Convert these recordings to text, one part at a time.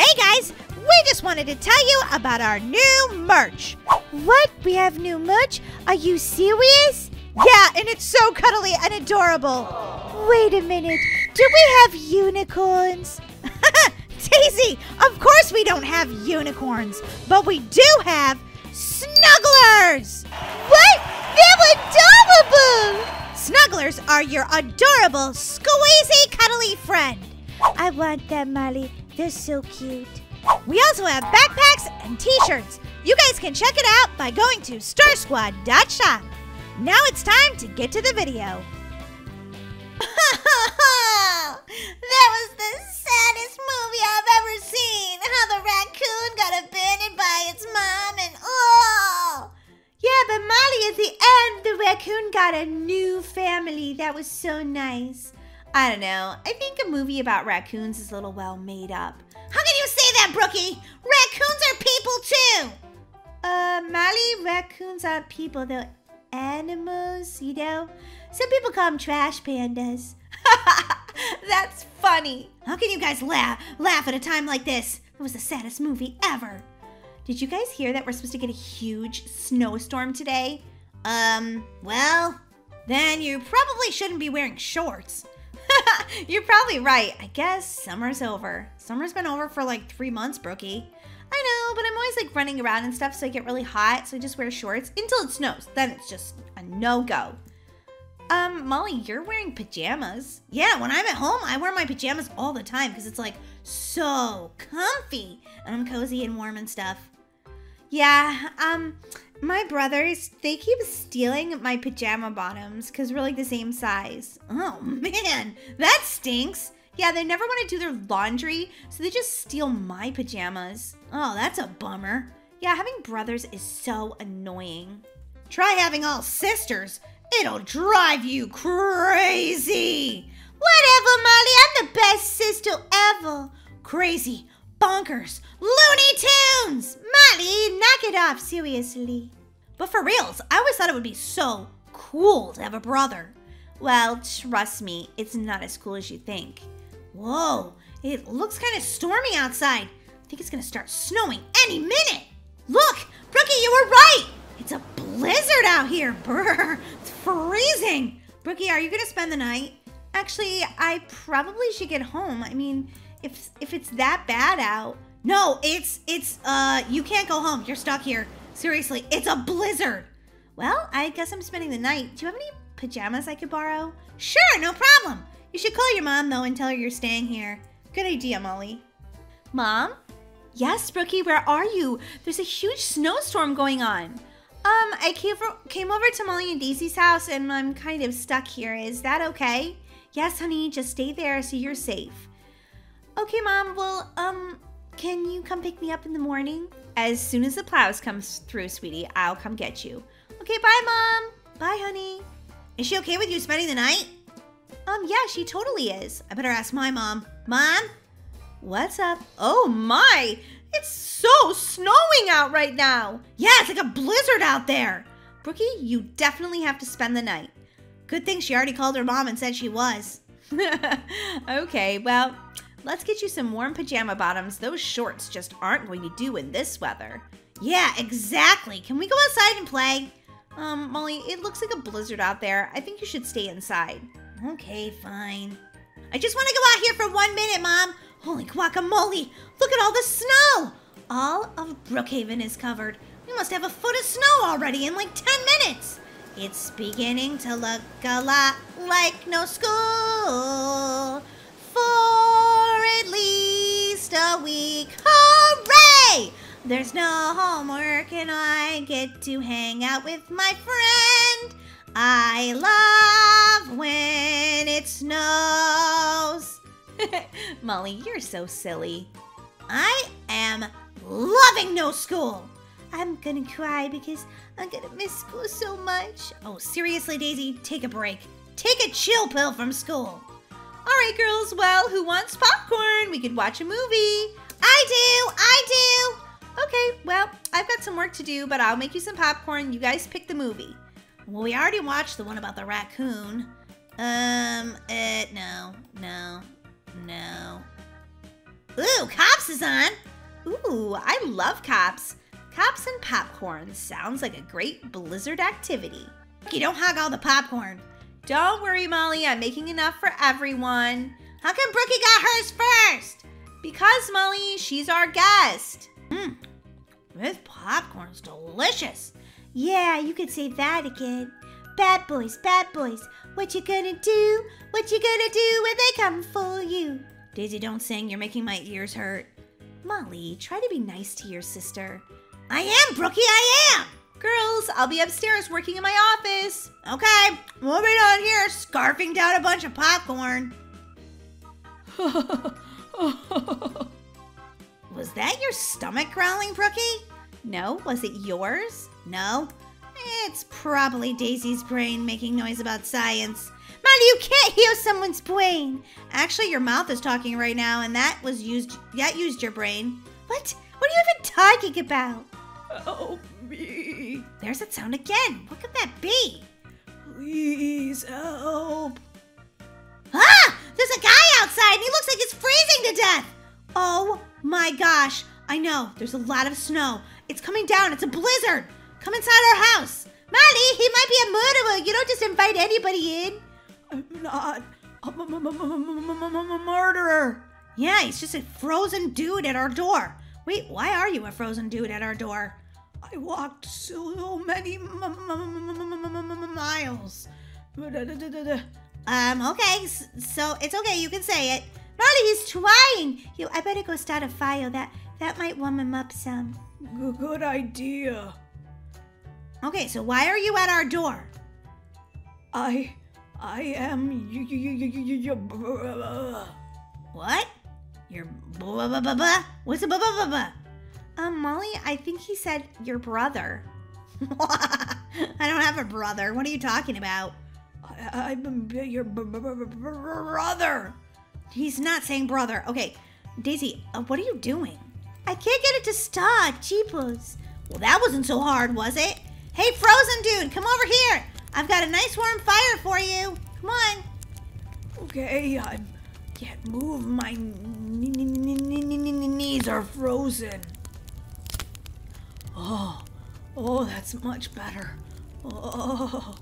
Hey guys, we just wanted to tell you about our new merch. What? We have new merch? Are you serious? Yeah, and it's so cuddly and adorable. Wait a minute, do we have unicorns? Daisy, of course we don't have unicorns, but we do have snugglers! What? They're adorable! Snugglers are your adorable, squeezy, cuddly friend. I want them, Molly. They're so cute. We also have backpacks and t-shirts. You guys can check it out by going to starsquad.shop. Now it's time to get to the video. That was the saddest movie I've ever seen. How the raccoon got abandoned by its mom and all. Yeah, but Molly, at the end, the raccoon got a new family. That was so nice. I don't know. I think a movie about raccoons is a little well made up. How can you say that, Brookie? Raccoons are people too. Molly, raccoons aren't people. They're animals, you know? Some people call them trash pandas. That's funny. How can you guys laugh at a time like this? It was the saddest movie ever. Did you guys hear that we're supposed to get a huge snowstorm today? Well, then you probably shouldn't be wearing shorts. You're probably right. I guess summer's over. Summer's been over for like 3 months, Brookie. I know, but I'm always like running around and stuff, so I get really hot, so I just wear shorts until it snows. Then it's just a no-go. Molly, you're wearing pajamas. Yeah, when I'm at home, I wear my pajamas all the time because it's like so comfy and I'm cozy and warm and stuff. Yeah, my brothers, they keep stealing my pajama bottoms because we're like the same size. Oh man, that stinks. Yeah, they never want to do their laundry, so they just steal my pajamas. Oh, that's a bummer. Yeah, having brothers is so annoying. Try having all sisters. It'll drive you crazy. Whatever, Molly, I'm the best sister ever. Crazy, bonkers, Looney Tunes. Molly, knock it off, seriously. But for reals, I always thought it would be so cool to have a brother. Well, trust me, it's not as cool as you think. Whoa, it looks kind of stormy outside. I think it's going to start snowing any minute. Look, Brookie, you were right. It's a blizzard out here. Brr, it's freezing. Brookie, are you going to spend the night? Actually, I probably should get home. I mean, if it's that bad out. No, it's you can't go home. You're stuck here. Seriously, it's a blizzard. Well, I guess I'm spending the night. Do you have any pajamas I could borrow? Sure, no problem. You should call your mom, though, and tell her you're staying here. Good idea, Molly. Mom? Yes, Brookie, where are you? There's a huge snowstorm going on. I came over to Molly and Daisy's house, and I'm kind of stuck here. Is that okay? Yes, honey, just stay there so you're safe. Okay, Mom, well, can you come pick me up in the morning? As soon as the plows comes through, sweetie, I'll come get you. Okay, bye, Mom. Bye, honey. Is she okay with you spending the night? Yeah, she totally is. I better ask my mom. Mom? What's up? Oh my, it's so snowing out right now. Yeah, it's like a blizzard out there. Brookie, you definitely have to spend the night. Good thing she already called her mom and said she was. Okay, well, let's get you some warm pajama bottoms. Those shorts just aren't going to do in this weather. Yeah, exactly. Can we go outside and play? Molly, it looks like a blizzard out there. I think you should stay inside. Okay, fine. I just want to go out here for 1 minute, Mom. Holy guacamole. Look at all the snow. All of Brookhaven is covered. We must have a foot of snow already in like 10 minutes. It's beginning to look a lot like no school for at least a week. Hooray! There's no homework and I get to hang out with my friend. I love when it snows. Molly, you're so silly. I am loving no school. I'm gonna cry because I'm gonna miss school so much. Oh, seriously, Daisy, take a break. Take a chill pill from school. All right, girls, well, who wants popcorn? We could watch a movie. I do. Okay, well, I've got some work to do, but I'll make you some popcorn. You guys pick the movie. Well, we already watched the one about the raccoon. No. Ooh, Cops is on. Ooh, I love Cops. Cops and popcorn sounds like a great Blizzard activity. Okay, don't hog all the popcorn. Don't worry, Molly, I'm making enough for everyone. How come Brookie got hers first? Because, Molly, she's our guest. Mmm, this popcorn's delicious. Yeah, you could say that again. Bad boys, what you gonna do when they come for you? Daisy, don't sing, you're making my ears hurt. Molly, try to be nice to your sister. I am, Brookie, I am! Girls, I'll be upstairs working in my office. Okay, we'll be down here scarfing down a bunch of popcorn. Was that your stomach growling, Brookie? No, was it yours? No, it's probably Daisy's brain making noise about science. Molly, you can't heal someone's brain. Actually, your mouth is talking right now, and that used your brain. What? What are you even talking about? Help me. There's that sound again. What could that be? Please help. Ah! There's a guy outside and he looks like he's freezing to death. Oh my gosh. I know. There's a lot of snow. It's coming down. It's a blizzard. Come inside our house. Molly, he might be a murderer. You don't just invite anybody in. I'm not a murderer. Yeah, he's just a frozen dude at our door. Wait, why are you a frozen dude at our door? I walked so many miles. Okay, so it's okay, you can say it. Molly, he's trying. Yo, I better go start a fire. That might warm him up some. Good idea. Okay, so why are you at our door? I am your... What? Your blah blah blah blah. What's a blah blah blah blah? Molly, I think he said your brother. I don't have a brother. What are you talking about? I'm your brother. He's not saying brother. Okay, Daisy, what are you doing? I can't get it to start, jeepers. Well, that wasn't so hard, was it? Hey, frozen dude, come over here. I've got a nice warm fire for you. Come on. Okay, I can't move. My knees are frozen. Oh, that's much better. Oh,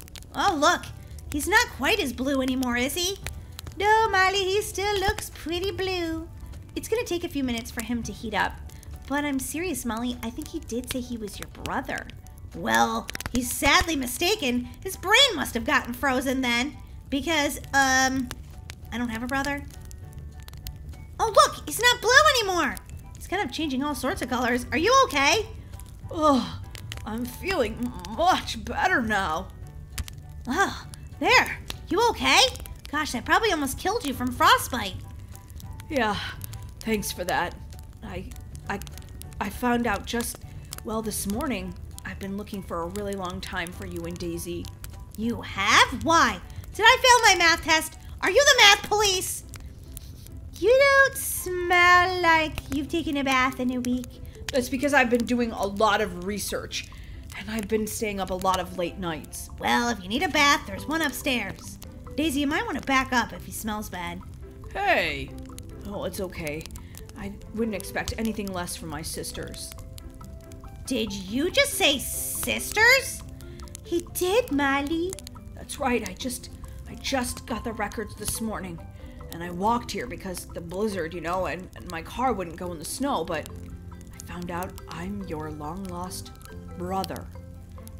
look, he's not quite as blue anymore, is he? No, Molly, he still looks pretty blue. It's gonna take a few minutes for him to heat up, but I'm serious, Molly. I think he did say he was your brother. Well, he's sadly mistaken. His brain must have gotten frozen then, because I don't have a brother. Oh, look, he's not blue anymore. He's kind of changing all sorts of colors. Are you okay? Oh, I'm feeling much better now. Oh, there. You okay? Gosh, I probably almost killed you from frostbite. Yeah, thanks for that. I found out just, well, this morning. I've been looking for a really long time for you and Daisy. You have? Why? Did I fail my math test? Are you the math police? You don't smell like you've taken a bath in a week. That's because I've been doing a lot of research, and I've been staying up a lot of late nights. Well, if you need a bath, there's one upstairs. Daisy, you might want to back up if he smells bad. Hey. Oh, it's okay. I wouldn't expect anything less from my sisters. Did you just say sisters? He did, Molly. That's right. I just got the records this morning, and I walked here because the blizzard, you know, and my car wouldn't go in the snow, but I found out I'm your long-lost brother.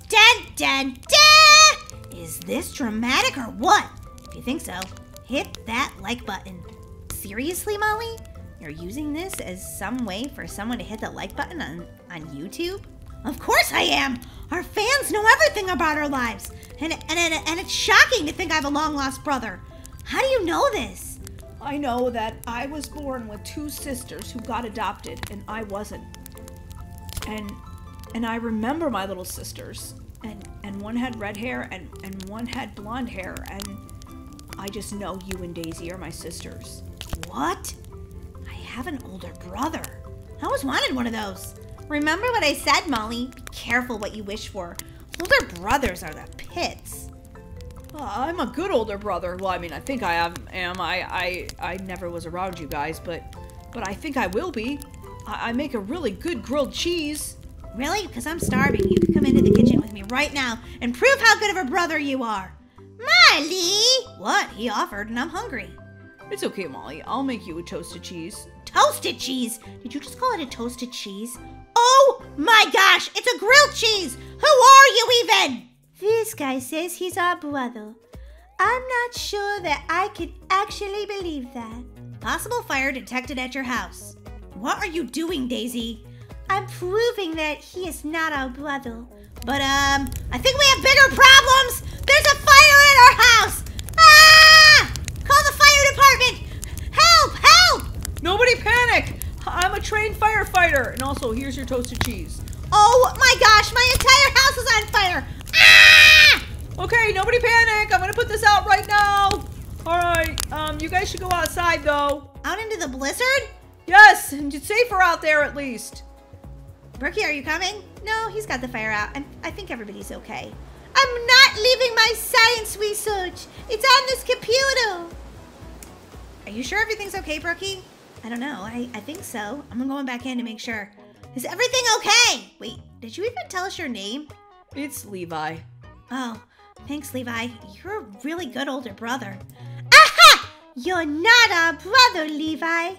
Dun, dun, dun! Is this dramatic or what? If you think so, hit that like button. Seriously, Molly? You're using this as some way for someone to hit the like button on YouTube? Of course I am! Our fans know everything about our lives, and it's shocking to think I have a long-lost brother. How do you know this? I know that I was born with two sisters who got adopted, and I wasn't. And I remember my little sisters, and one had red hair, and one had blonde hair, and I just know you and Daisy are my sisters. What? I have an older brother. I always wanted one of those. Remember what I said, Molly. Be careful what you wish for. Older brothers are the pits. Well, I'm a good older brother. Well, I mean, I think I am. I never was around you guys, but but I think I will be. I make a really good grilled cheese. Really? Because I'm starving. You can come into the kitchen with me right now and prove how good of a brother you are. Molly! What? He offered and I'm hungry. It's okay, Molly. I'll make you a toasted cheese. Toasted cheese? Did you just call it a toasted cheese? Oh my gosh! It's a grilled cheese! Who are you even? This guy says he's our brother. I'm not sure that I could actually believe that. Possible fire detected at your house. What are you doing, Daisy? I'm proving that he is not our brother. But, I think we have bigger problems! There's a fire in our house! Ah! Call the fire department! Help! Help! Nobody panic! I'm a trained firefighter. And also, here's your toasted cheese. Oh my gosh, my entire house is on fire! Ah! Okay, nobody panic. I'm gonna put this out right now. All right, you guys should go outside, though. Out into the blizzard? Yes, and it's safer out there, at least. Brookie, are you coming? No, he's got the fire out, and I think everybody's okay. I'm not leaving my science research. It's on this computer. Are you sure everything's okay, Brookie? I don't know. I think so. I'm going back in to make sure. Is everything okay? Wait, did you even tell us your name? It's Levi. Oh, thanks, Levi. You're a really good older brother. Aha! You're not our brother, Levi.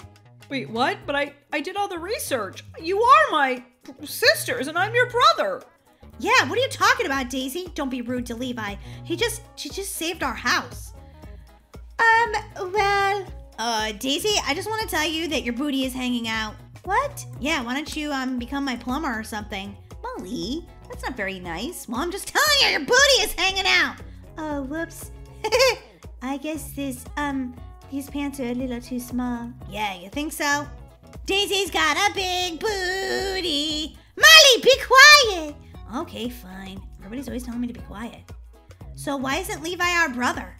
Wait, what? But I did all the research. You are my sisters, and I'm your brother. Yeah, what are you talking about, Daisy? Don't be rude to Levi. She just saved our house. Well... Daisy, I just want to tell you that your booty is hanging out. What? Yeah, why don't you, become my plumber or something? Molly, that's not very nice. Well, I'm just telling you, your booty is hanging out. Oh, whoops. I guess this, these pants are a little too small. Yeah, you think so? Daisy's got a big booty. Molly, be quiet. Okay, fine. Everybody's always telling me to be quiet. So why isn't Levi our brother?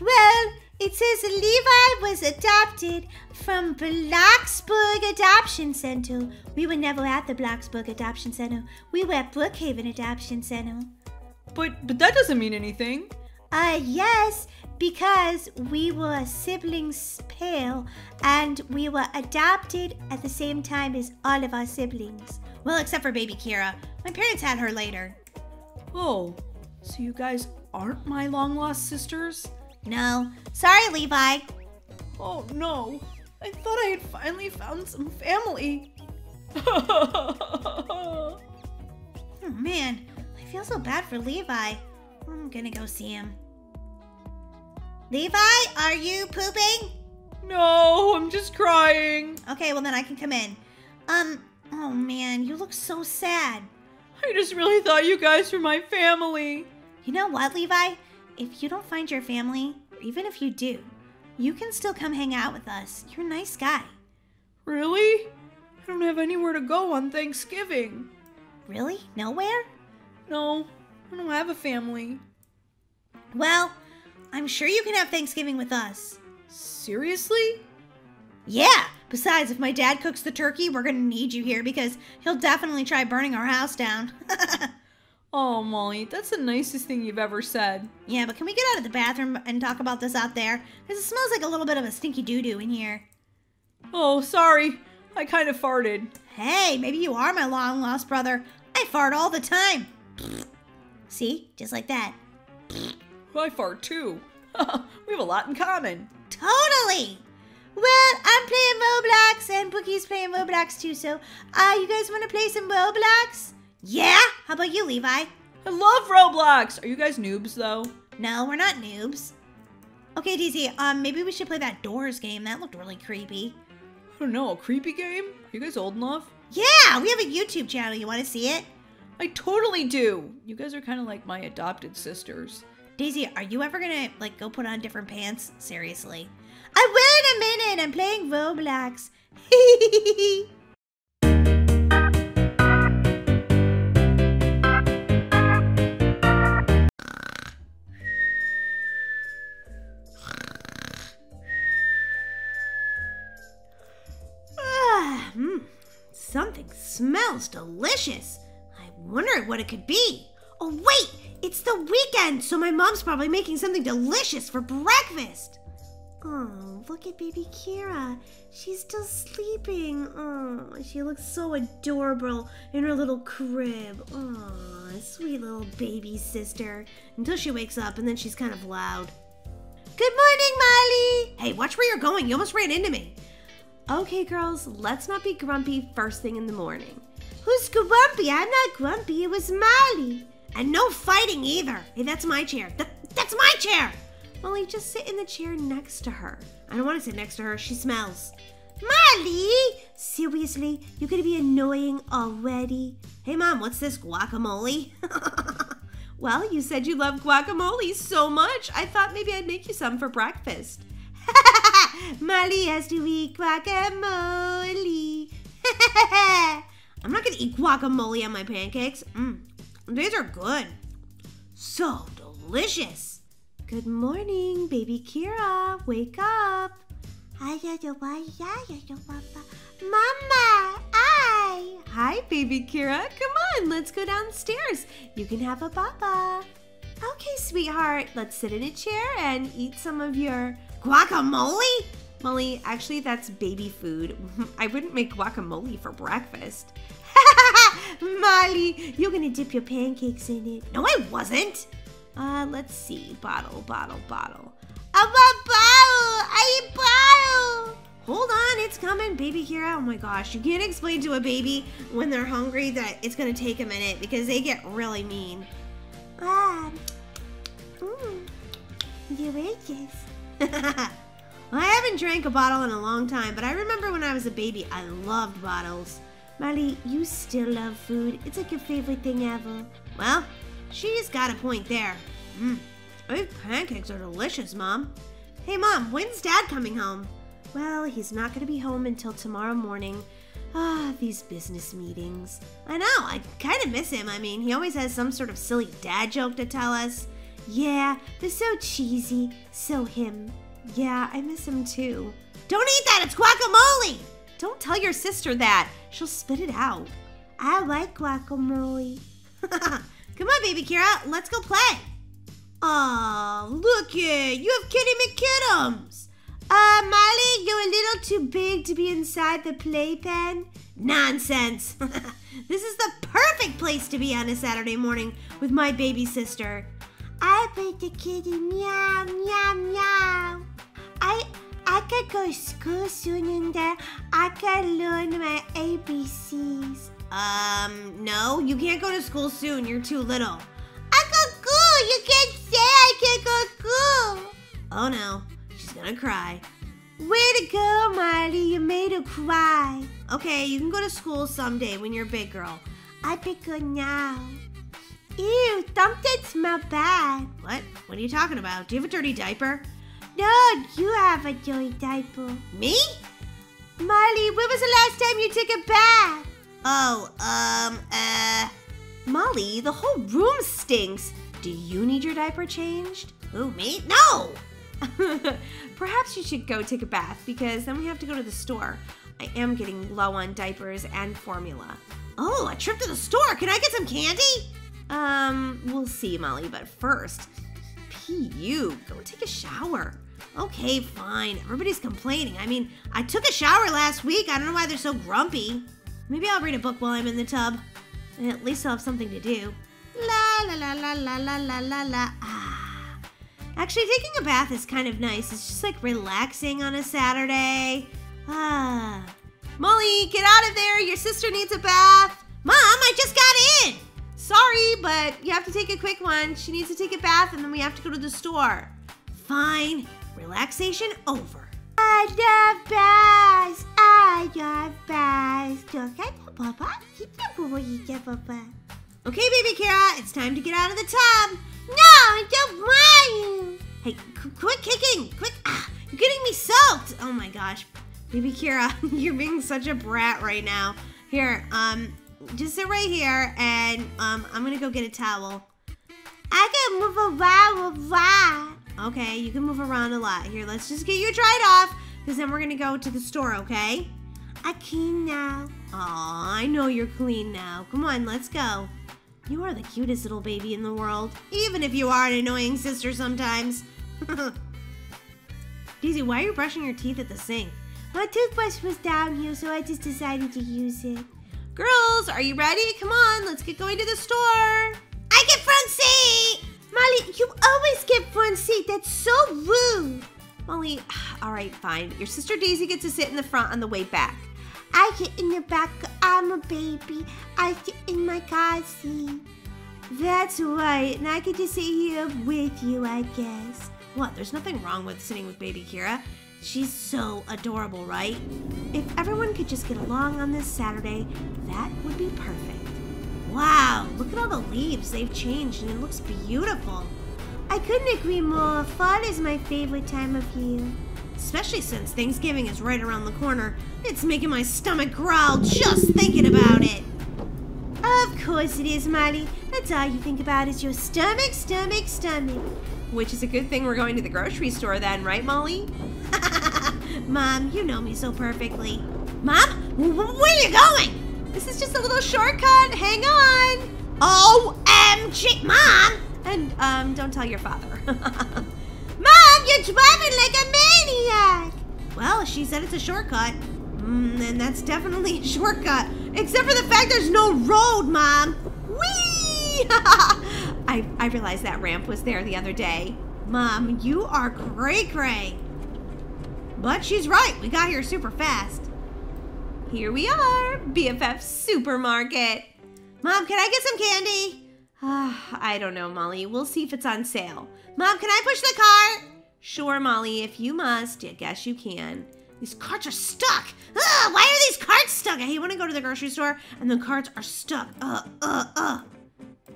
Well... It says Levi was adopted from Bloxburg Adoption Center. We were never at the Bloxburg Adoption Center. We were at Brookhaven Adoption Center. But that doesn't mean anything. Yes, because we were siblings pale and we were adopted at the same time as all of our siblings. Well, except for baby Kira. My parents had her later. Oh, so you guys aren't my long-lost sisters? No. Sorry, Levi. Oh, no. I thought I had finally found some family. Oh, man. I feel so bad for Levi. I'm gonna go see him. Levi, are you pooping? No, I'm just crying. Okay, well then I can come in. Oh, man, you look so sad. I just really thought you guys were my family. You know what, Levi? If you don't find your family, or even if you do, you can still come hang out with us. You're a nice guy. Really? I don't have anywhere to go on Thanksgiving. Really? Nowhere? No, I don't have a family. Well, I'm sure you can have Thanksgiving with us. Seriously? Yeah. Besides, if my dad cooks the turkey, we're going to need you here because he'll definitely try burning our house down. Oh, Molly, that's the nicest thing you've ever said. Yeah, but can we get out of the bathroom and talk about this out there? Because it smells like a little bit of a stinky doo-doo in here. Oh, sorry. I kind of farted. Hey, maybe you are my long-lost brother. I fart all the time. See? Just like that. I fart, too. We have a lot in common. Totally! Well, I'm playing Roblox, and Bookie's playing Roblox, too, so... you guys want to play some Roblox? Yeah? How about you, Levi? I love Roblox! Are you guys noobs, though? No, we're not noobs. Okay, Daisy, maybe we should play that Doors game. That looked really creepy. I don't know, a creepy game? Are you guys old enough? Yeah! We have a YouTube channel. You want to see it? I totally do! You guys are kind of like my adopted sisters. Daisy, are you ever gonna, like, go put on different pants? Seriously. I will in a minute! I'm playing Roblox. Hehehehe! Something smells delicious. I wonder what it could be. Oh, wait! It's the weekend, so my mom's probably making something delicious for breakfast. Oh, look at baby Kira. She's still sleeping. Oh, she looks so adorable in her little crib. Oh, sweet little baby sister. Until she wakes up and then she's kind of loud. Good morning, Molly. Hey, watch where you're going. You almost ran into me. Okay, girls, let's not be grumpy first thing in the morning. Who's grumpy? I'm not grumpy. It was Molly. And no fighting either. Hey, that's my chair. That's my chair. Molly, just sit in the chair next to her. I don't want to sit next to her. She smells. Molly! Seriously, you're going to be annoying already. Hey, Mom, what's this guacamole? Well, you said you love guacamole so much, I thought maybe I'd make you some for breakfast. Molly has to eat guacamole. I'm not going to eat guacamole on my pancakes. These are good. So delicious. Good morning, baby Kira. Wake up. Mama, hi. Hi, baby Kira. Come on, let's go downstairs. You can have a baba. Okay, sweetheart. Let's sit in a chair and eat some of your guacamole. Molly, actually, that's baby food. I wouldn't make guacamole for breakfast. Molly, you're going to dip your pancakes in it. No, I wasn't. Let's see. Bottle. I want bottle! I eat bottle! Hold on, it's coming, baby Kira. Oh my gosh, you can't explain to a baby when they're hungry that it's gonna take a minute because they get really mean. Delicious. Well, I haven't drank a bottle in a long time, but I remember when I was a baby, I loved bottles. Molly, you still love food. It's like your favorite thing ever. Well, she's got a point there. Those pancakes are delicious, Mom. Hey, Mom, when's Dad coming home? Well, he's not going to be home until tomorrow morning. These business meetings. I know, I kind of miss him. I mean, he always has some sort of silly dad joke to tell us. Yeah, they're so cheesy. So him. Yeah, I miss him too. Don't eat that, it's guacamole! Don't tell your sister that. She'll spit it out. I like guacamole. Come on, baby Kira, let's go play. Aw, look it, you have Kitty McKittums. Molly, you're a little too big to be inside the playpen. Nonsense. This is the perfect place to be on a Saturday morning with my baby sister. I play the kitty, meow, meow, meow. I could go to school soon and then I can learn my ABCs. No, you can't go to school soon. You're too little. I go to school. You can't say I can't go to school. Oh, no. She's gonna cry. Way to go, Molly. You made her cry. Okay, you can go to school someday when you're a big girl. I pick her now. Ew, something smell bad. What? What are you talking about? Do you have a dirty diaper? No, you have a dirty diaper. Me? Molly, when was the last time you took a bath? Oh, Molly, the whole room stinks. Do you need your diaper changed? Who, me? No! Perhaps you should go take a bath because then we have to go to the store. I am getting low on diapers and formula. Oh, a trip to the store. Can I get some candy? We'll see, Molly, but first, P.U., go take a shower. Okay, fine. Everybody's complaining. I mean, I took a shower last week. I don't know why they're so grumpy. Maybe I'll read a book while I'm in the tub. And at least I'll have something to do. La la la la la la la la la. Ah. Actually, taking a bath is kind of nice. It's just like relaxing on a Saturday. Ah. Molly, get out of there. Your sister needs a bath. Mom, I just got in. Sorry, but you have to take a quick one. She needs to take a bath and then we have to go to the store. Fine. Relaxation over. I love baths. I love baths. Okay, baby Kira, it's time to get out of the tub. No, I don't want you. Hey, quit kicking. Quick. Ah, you're getting me soaked. Oh my gosh. Baby Kira, you're being such a brat right now. Here, just sit right here and I'm going to go get a towel. I can move around a lot. Okay, you can move around a lot. Here, let's just get you dried off, because then we're going to go to the store, okay? I'm clean now. Aw, I know you're clean now. Come on, let's go. You are the cutest little baby in the world, even if you are an annoying sister sometimes. Daisy, why are you brushing your teeth at the sink? My toothbrush was down here, so I just decided to use it. Girls, are you ready? Come on, let's get going to the store. I get front seat! Molly, you always get front seat. That's so rude. Molly, all right, fine. Your sister Daisy gets to sit in the front on the way back. I get in the back. I'm a baby. I get in my car seat. That's right, and I get to sit here with you, I guess. What? There's nothing wrong with sitting with baby Kira. She's so adorable, right? If everyone could just get along on this Saturday, that would be perfect. Wow, look at all the leaves. They've changed, and it looks beautiful. I couldn't agree more. Fall is my favorite time of year. Especially since Thanksgiving is right around the corner. It's making my stomach growl just thinking about it. Of course it is, Molly. That's all you think about is your stomach, stomach, stomach. Which is a good thing we're going to the grocery store then, right, Molly? Mom, you know me so perfectly. Mom, where are you going? This is just a little shortcut. Hang on. OMG. Mom! And, don't tell your father. Mom, you're driving like a maniac. Well, she said it's a shortcut. And that's definitely a shortcut. Except for the fact there's no road, Mom. Whee! I realized that ramp was there the other day. Mom, you are cray-cray. But she's right. We got here super fast. Here we are, BFF Supermarket. Mom, can I get some candy? I don't know, Molly. We'll see if it's on sale. Mom, can I push the cart? Sure, Molly. If you must, I guess you can. These carts are stuck. Ugh, why are these carts stuck? I hate when I go to the grocery store and the carts are stuck.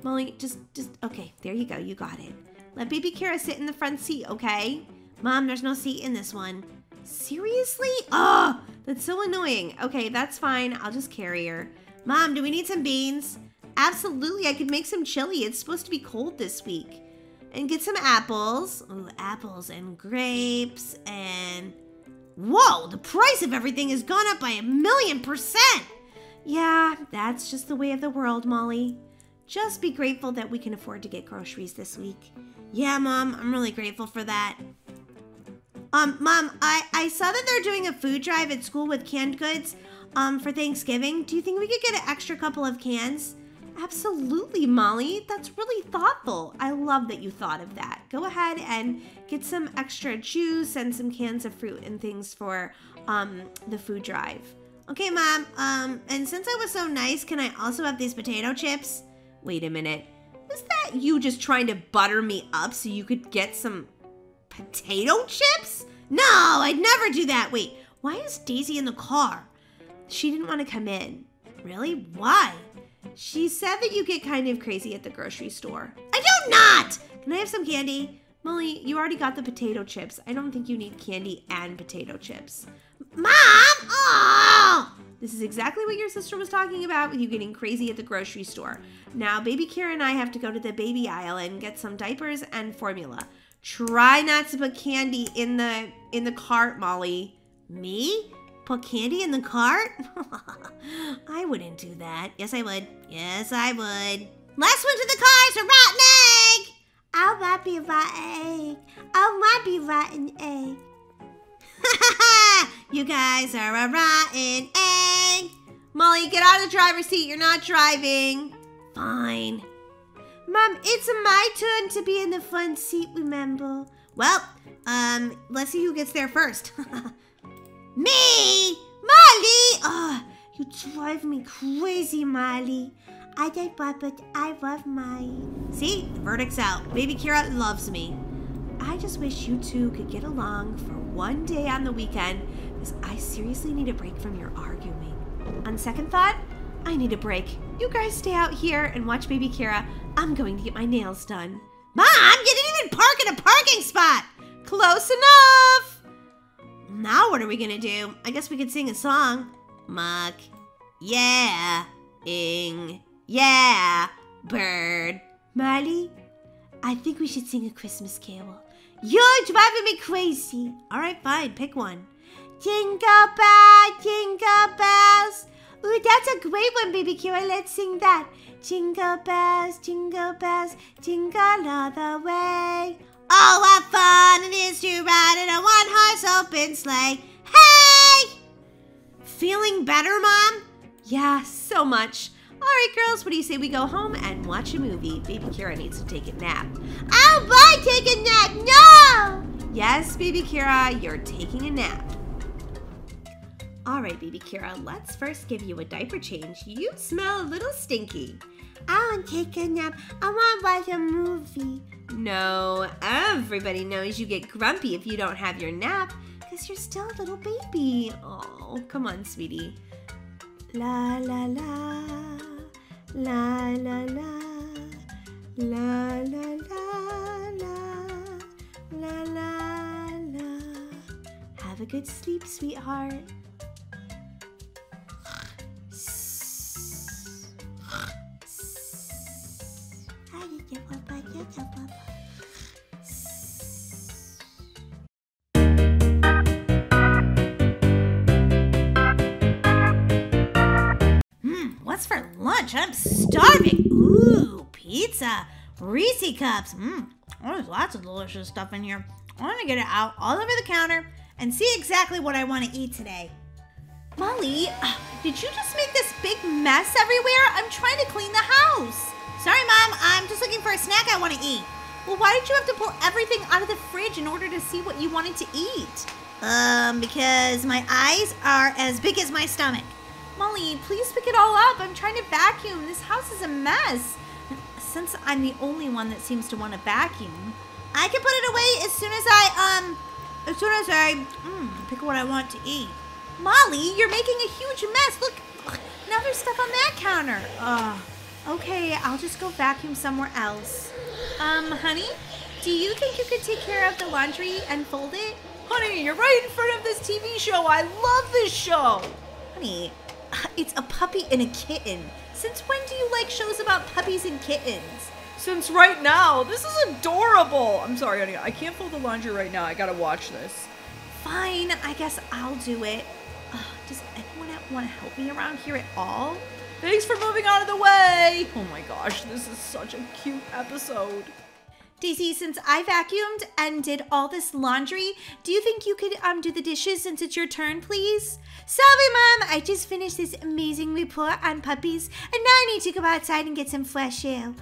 Molly, just, okay. There you go. You got it. Let baby Kira sit in the front seat, okay? Mom, there's no seat in this one. Seriously? Ugh, that's so annoying. Okay, that's fine. I'll just carry her. Mom, do we need some beans? Absolutely, I could make some chili. It's supposed to be cold this week. And get some apples. Ooh, apples and grapes and... Whoa, the price of everything has gone up by 1,000,000%. Yeah, that's just the way of the world, Molly. Just be grateful that we can afford to get groceries this week. Yeah, Mom, I'm really grateful for that. Mom, I saw that they're doing a food drive at school with canned goods for Thanksgiving. Do you think we could get an extra couple of cans? Absolutely, Molly. That's really thoughtful. I love that you thought of that. Go ahead and get some extra juice and some cans of fruit and things for the food drive. Okay, Mom. And since I was so nice, can I also have these potato chips? Wait a minute. Was that you just trying to butter me up so you could get some potato chips? No, I'd never do that. Wait, why is Daisy in the car? She didn't want to come in. Really? Why? She said that you get kind of crazy at the grocery store. I do not! Can I have some candy? Molly, you already got the potato chips. I don't think you need candy and potato chips. Mom! Oh! This is exactly what your sister was talking about with you getting crazy at the grocery store. Now, baby Kira and I have to go to the baby aisle and get some diapers and formula. Try not to put candy in the cart, Molly. Me? Put candy in the cart? I wouldn't do that. Yes, I would. Yes, I would. Last one to the car's a rotten egg! I'll not be a rotten egg. I'll not be a rotten egg. You guys are a rotten egg. Molly, get out of the driver's seat. You're not driving. Fine. Mom, it's my turn to be in the front seat, remember? Well, let's see who gets there first. Me! Molly! Oh, you drive me crazy, Molly. I don't want, but I love Molly. See? The verdict's out. Baby Kira loves me. I just wish you two could get along for one day on the weekend because I seriously need a break from your arguing. On second thought, I need a break. You guys stay out here and watch baby Kira. I'm going to get my nails done. Mom, you didn't even park in a parking spot! Close enough! Now what are we gonna do? I guess we could sing a song. Muck, yeah, ing, yeah, bird. Molly, I think we should sing a Christmas carol. You're driving me crazy. All right, fine, pick one. Jingle bell, jingle bells. Ooh, that's a great one, baby Kira. Let's sing that. Jingle bells, jingle bells, jingle all the way. Oh, what fun it is to ride in a one-horse open sleigh. Hey! Feeling better, Mom? Yeah, so much. All right, girls, what do you say we go home and watch a movie? Baby Kira needs to take a nap. Oh, boy, take a nap, no! Yes, Baby Kira, you're taking a nap. All right, Baby Kira, let's first give you a diaper change. You smell a little stinky. I want to take a nap. I want to watch a movie. No, everybody knows you get grumpy if you don't have your nap because you're still a little baby. Oh, come on, sweetie. La, la, la. La, la, la. La, la, la, la. La, la, la. Have a good sleep, sweetheart. What's for lunch? I'm starving. Ooh, pizza, Reese's cups. There's lots of delicious stuff in here. I want to get it out all over the counter and see exactly what I want to eat today. Molly, did you just make this big mess everywhere? I'm trying to clean the house. Sorry, Mom, I'm just looking for a snack I want to eat. Well, why did you have to pull everything out of the fridge in order to see what you wanted to eat? Because my eyes are as big as my stomach. Molly, please pick it all up. I'm trying to vacuum. This house is a mess. Since I'm the only one that seems to want to vacuum, I can put it away as soon as I pick what I want to eat. Molly, you're making a huge mess. Look, now there's stuff on that counter. Ugh. Okay, I'll just go vacuum somewhere else. Honey, do you think you could take care of the laundry and fold it? Honey, you're right in front of this TV show. I love this show. Honey, it's a puppy and a kitten. Since when do you like shows about puppies and kittens? Since right now. This is adorable. I'm sorry, honey. I can't fold the laundry right now. I gotta watch this. Fine, I guess I'll do it. Does anyone want to help me around here at all? Thanks for moving out of the way! Oh my gosh, this is such a cute episode. Daisy, since I vacuumed and did all this laundry, do you think you could do the dishes since it's your turn, please? Sorry, Mom, I just finished this amazing report on puppies, and now I need to go outside and get some fresh air.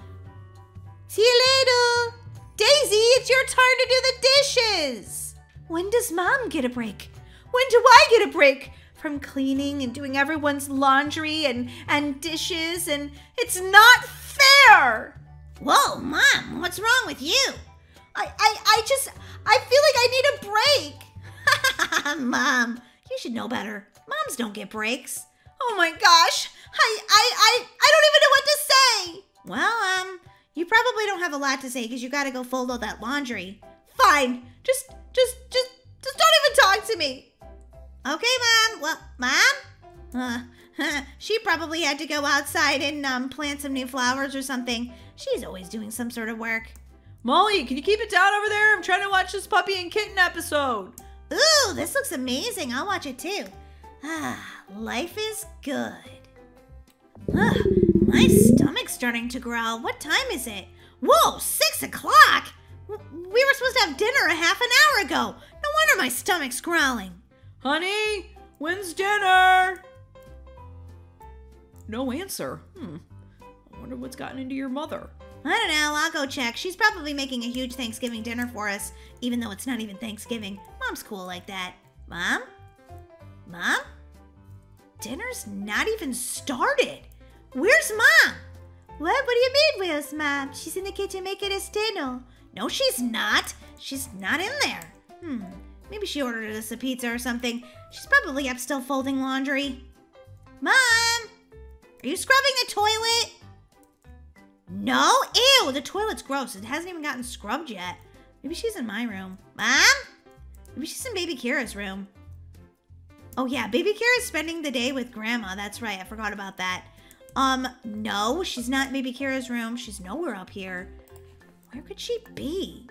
See you later! Daisy, it's your turn to do the dishes! When does Mom get a break? When do I get a break? From cleaning and doing everyone's laundry and dishes, and it's not fair! Whoa, Mom, what's wrong with you? I feel like I need a break. Mom, you should know better. Moms don't get breaks. Oh my gosh, I don't even know what to say. Well, you probably don't have a lot to say because you gotta go fold all that laundry. Fine, just don't even talk to me. Okay, Mom. Well, Mom? She probably had to go outside and plant some new flowers or something. She's always doing some sort of work. Molly, can you keep it down over there? I'm trying to watch this puppy and kitten episode. Ooh, this looks amazing. I'll watch it too. Ah, life is good. Ugh, my stomach's starting to growl. What time is it? Whoa, 6 o'clock? We were supposed to have dinner a half an hour ago. No wonder my stomach's growling. Honey, when's dinner? No answer. I wonder what's gotten into your mother. I don't know. I'll go check. She's probably making a huge Thanksgiving dinner for us, even though it's not even Thanksgiving. Mom's cool like that. Mom? Mom? Dinner's not even started. Where's Mom? What? What do you mean, where's Mom? She's in the kitchen making us dinner. No, she's not. She's not in there. Maybe she ordered us a pizza or something. She's probably up still folding laundry. Mom! Are you scrubbing the toilet? No? Ew, the toilet's gross. It hasn't even gotten scrubbed yet. Maybe she's in my room. Mom? Maybe she's in Baby Kira's room. Oh yeah, Baby Kira's spending the day with Grandma. That's right, I forgot about that. No, she's not in Baby Kira's room. She's nowhere up here. Where could she be?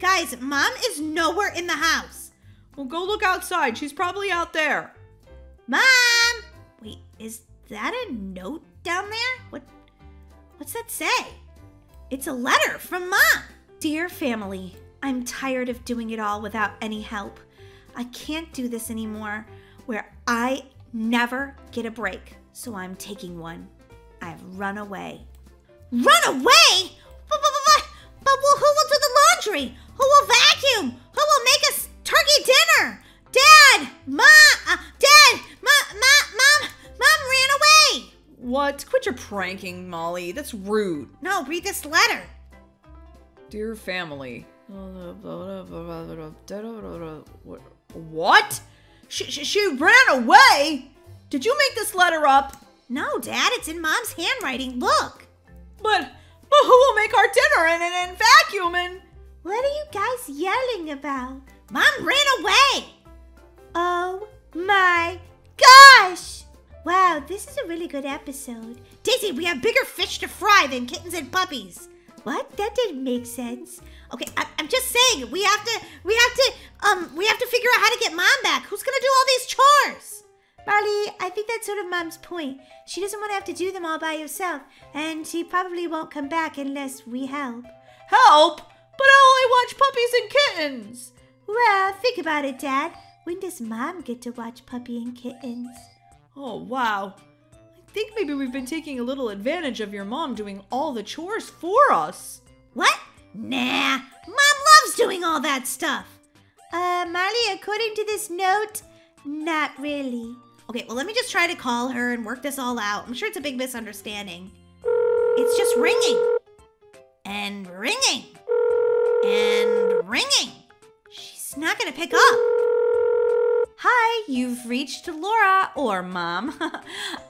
Guys, Mom is nowhere in the house. Well, go look outside. She's probably out there. Mom! Wait, is that a note down there? What's that say? It's a letter from Mom. Dear family, I'm tired of doing it all without any help. I can't do this anymore where I never get a break, so I'm taking one. I've run away. Run away? But who will do the laundry? Who will vacuum? Who will make us turkey dinner? Dad! Mom! Dad! Mom ran away! What? Quit your pranking, Molly. That's rude. No, read this letter. Dear family. What? She ran away? Did you make this letter up? No, Dad. It's in Mom's handwriting. Look. But who will make our dinner and vacuum and... What are you guys yelling about? Mom ran away! Oh my gosh! Wow, this is a really good episode. Daisy, we have bigger fish to fry than kittens and puppies. What? That didn't make sense. Okay, I'm just saying we have to figure out how to get Mom back. Who's gonna do all these chores? Molly, I think that's sort of Mom's point. She doesn't want to have to do them all by herself, and she probably won't come back unless we help. Help? But I only watch puppies and kittens. Well, think about it, Dad. When does Mom get to watch Puppy and Kittens? Oh, wow. I think maybe we've been taking a little advantage of your mom doing all the chores for us. What? Nah, Mom loves doing all that stuff. Molly, according to this note, not really. Okay, well, let me just try to call her and work this all out. I'm sure it's a big misunderstanding. It's just ringing. And ringing. And ringing. She's not gonna pick up. Hi, you've reached Laura or Mom,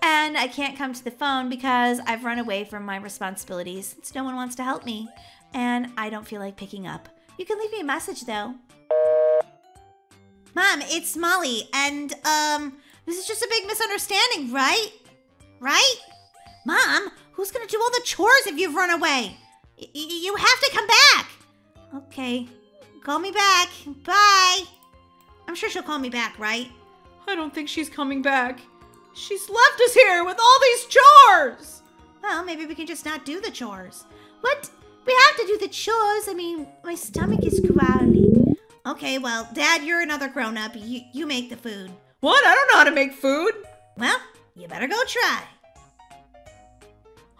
and I can't come to the phone because I've run away from my responsibilities since no one wants to help me, and I don't feel like picking up. You can leave me a message, though. Mom, it's Molly, and, this is just a big misunderstanding, right? Right? Mom, who's gonna do all the chores if you've run away? You have to come back! Okay, call me back. Bye! I'm sure she'll call me back, right? I don't think she's coming back. She's left us here with all these chores! Well, maybe we can just not do the chores. What? We have to do the chores. I mean, my stomach is growling. Okay, well, Dad, you're another grown-up. You make the food. What? I don't know how to make food. Well, you better go try.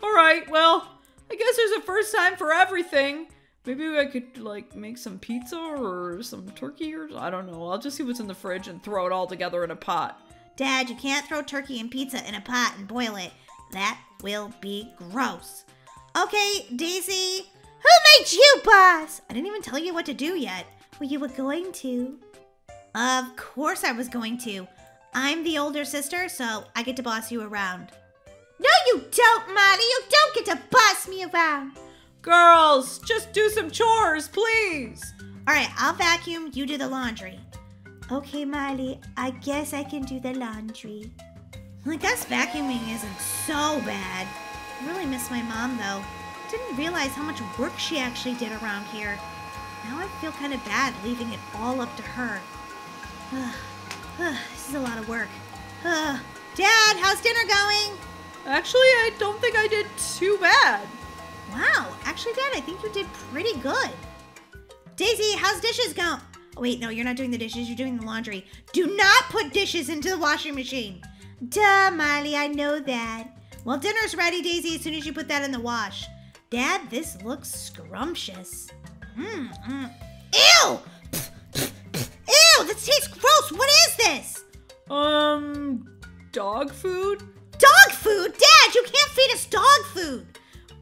All right, well, I guess there's a first time for everything. Maybe I could, like, make some pizza or some turkey or... I don't know. I'll just see what's in the fridge and throw it all together in a pot. Dad, you can't throw turkey and pizza in a pot and boil it. That will be gross. Okay, Daisy. Who made you boss? I didn't even tell you what to do yet. Well, you were going to. Of course I was going to. I'm the older sister, so I get to boss you around. No, you don't, Molly. You don't get to boss me around. Girls, just do some chores, please. All right, I'll vacuum. You do the laundry. Okay, Molly, I guess I can do the laundry. I guess vacuuming isn't so bad. I really miss my mom, though. Didn't realize how much work she actually did around here. Now I feel kind of bad leaving it all up to her. This is a lot of work. Dad, how's dinner going? Actually, I don't think I did too bad. Wow, actually, Dad, I think you did pretty good. Daisy, how's dishes going? Oh, wait, no, you're not doing the dishes. You're doing the laundry. Do not put dishes into the washing machine. Duh, Molly, I know that. Well, dinner's ready, Daisy, as soon as you put that in the wash. Dad, this looks scrumptious. Ew! Ew, this tastes gross. What is this? Dog food? Dog food? Dad, you can't feed us dog food.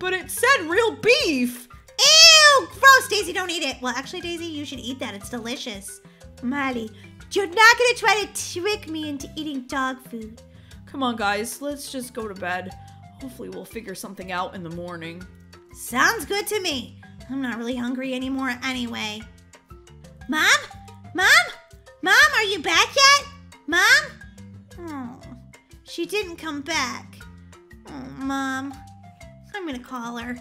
But it said real beef. Ew, gross, Daisy, don't eat it. Well, actually, Daisy, you should eat that. It's delicious. Molly, you're not going to try to trick me into eating dog food. Come on, guys. Let's just go to bed. Hopefully, we'll figure something out in the morning. Sounds good to me. I'm not really hungry anymore anyway. Mom? Mom? Mom, are you back yet? Mom? Oh, she didn't come back. Oh, Mom. I'm gonna call her.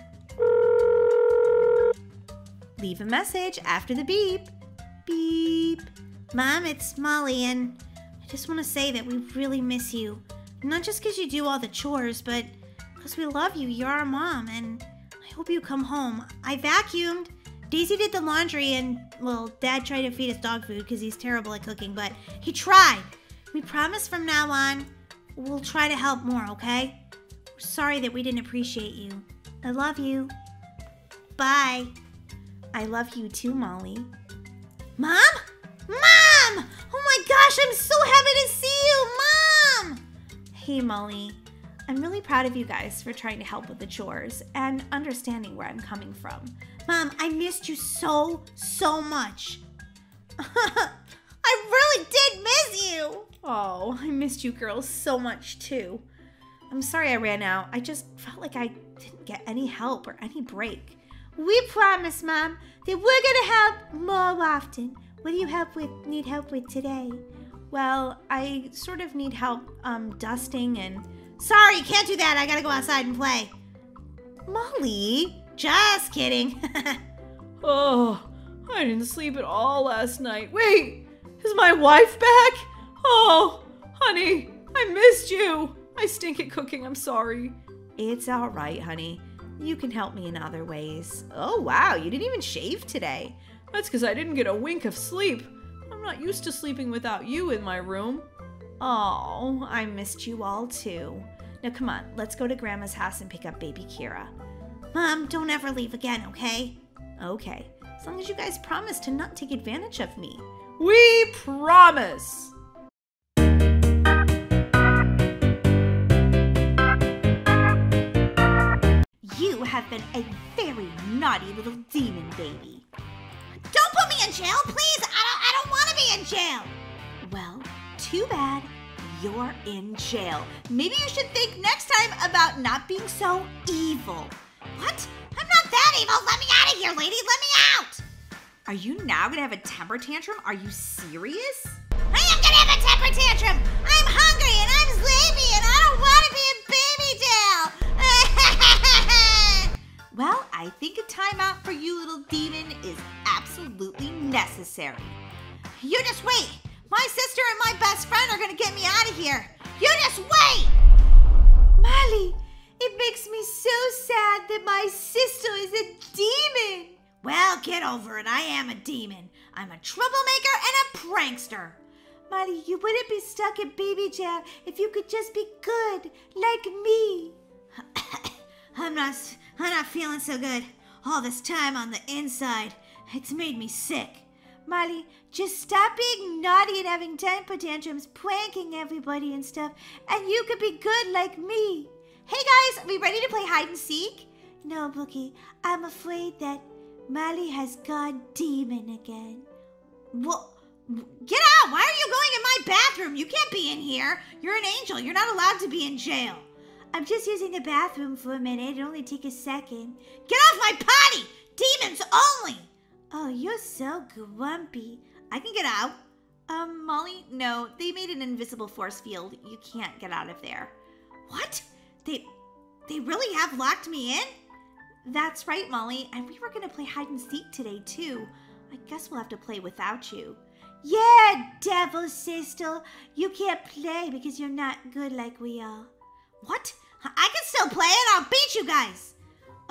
Leave a message after the beep. Beep. Mom, it's Molly, and I just want to say that we really miss you. Not just because you do all the chores, but because we love you. You're our mom, and I hope you come home. I vacuumed, Daisy did the laundry and, well, Dad tried to feed us dog food because he's terrible at cooking, but he tried. We promise from now on, we'll try to help more, okay? We're sorry that we didn't appreciate you. I love you. Bye. I love you too, Molly. Mom? Mom! Oh my gosh, I'm so happy to see you, Mom! Hey, Molly. I'm really proud of you guys for trying to help with the chores and understanding where I'm coming from. Mom, I missed you so, so much. I really did miss you. Oh, I missed you girls so much too. I'm sorry I ran out. I just felt like I didn't get any help or any break. We promise, Mom, that we're gonna help more often. What do you need help with today? Well, I sort of need help dusting and... Sorry, can't do that. I gotta go outside and play. Molly? Just kidding. Oh, I didn't sleep at all last night. Wait, is my wife back? Oh, honey, I missed you. I stink at cooking, I'm sorry. It's all right, honey. You can help me in other ways. Oh, wow, you didn't even shave today. That's because I didn't get a wink of sleep. I'm not used to sleeping without you in my room. Oh, I missed you all too. Now come on, let's go to Grandma's house and pick up baby Kira. Mom, don't ever leave again, okay? Okay, as long as you guys promise to not take advantage of me. We promise! You have been a very naughty little demon baby. Don't put me in jail, please! I don't want to be in jail! Well, too bad you're in jail. Maybe you should think next time about not being so evil. What? I'm not that evil. Let me out of here, lady. Let me out. Are you now gonna have a temper tantrum? Are you serious? I am gonna have a temper tantrum. I'm hungry and I'm sleepy and I don't want to be in baby jail. Well, I think a timeout for you, little demon, is absolutely necessary. You just wait. My sister and my best friend are going to get me out of here. You just wait! Molly, it makes me so sad that my sister is a demon. Well, get over it. I am a demon. I'm a troublemaker and a prankster. Molly, you wouldn't be stuck in baby jail if you could just be good, like me. I'm not feeling so good. All this time on the inside, it's made me sick. Molly, just stop being naughty and having temper tantrums, pranking everybody and stuff, and you could be good like me. Hey guys, are we ready to play hide and seek? No, Bookie, I'm afraid that Molly has gone demon again. Well, get out! Why are you going in my bathroom? You can't be in here. You're an angel. You're not allowed to be in jail. I'm just using the bathroom for a minute. It'll only take a second. Get off my potty! Demons only! Oh, you're so grumpy. I can get out. Molly, no. They made an invisible force field. You can't get out of there. What? They really have locked me in? That's right, Molly. And we were going to play hide and seek today, too. I guess we'll have to play without you. Yeah, devil sister. You can't play because you're not good like we are. What? I can still play and I'll beat you guys.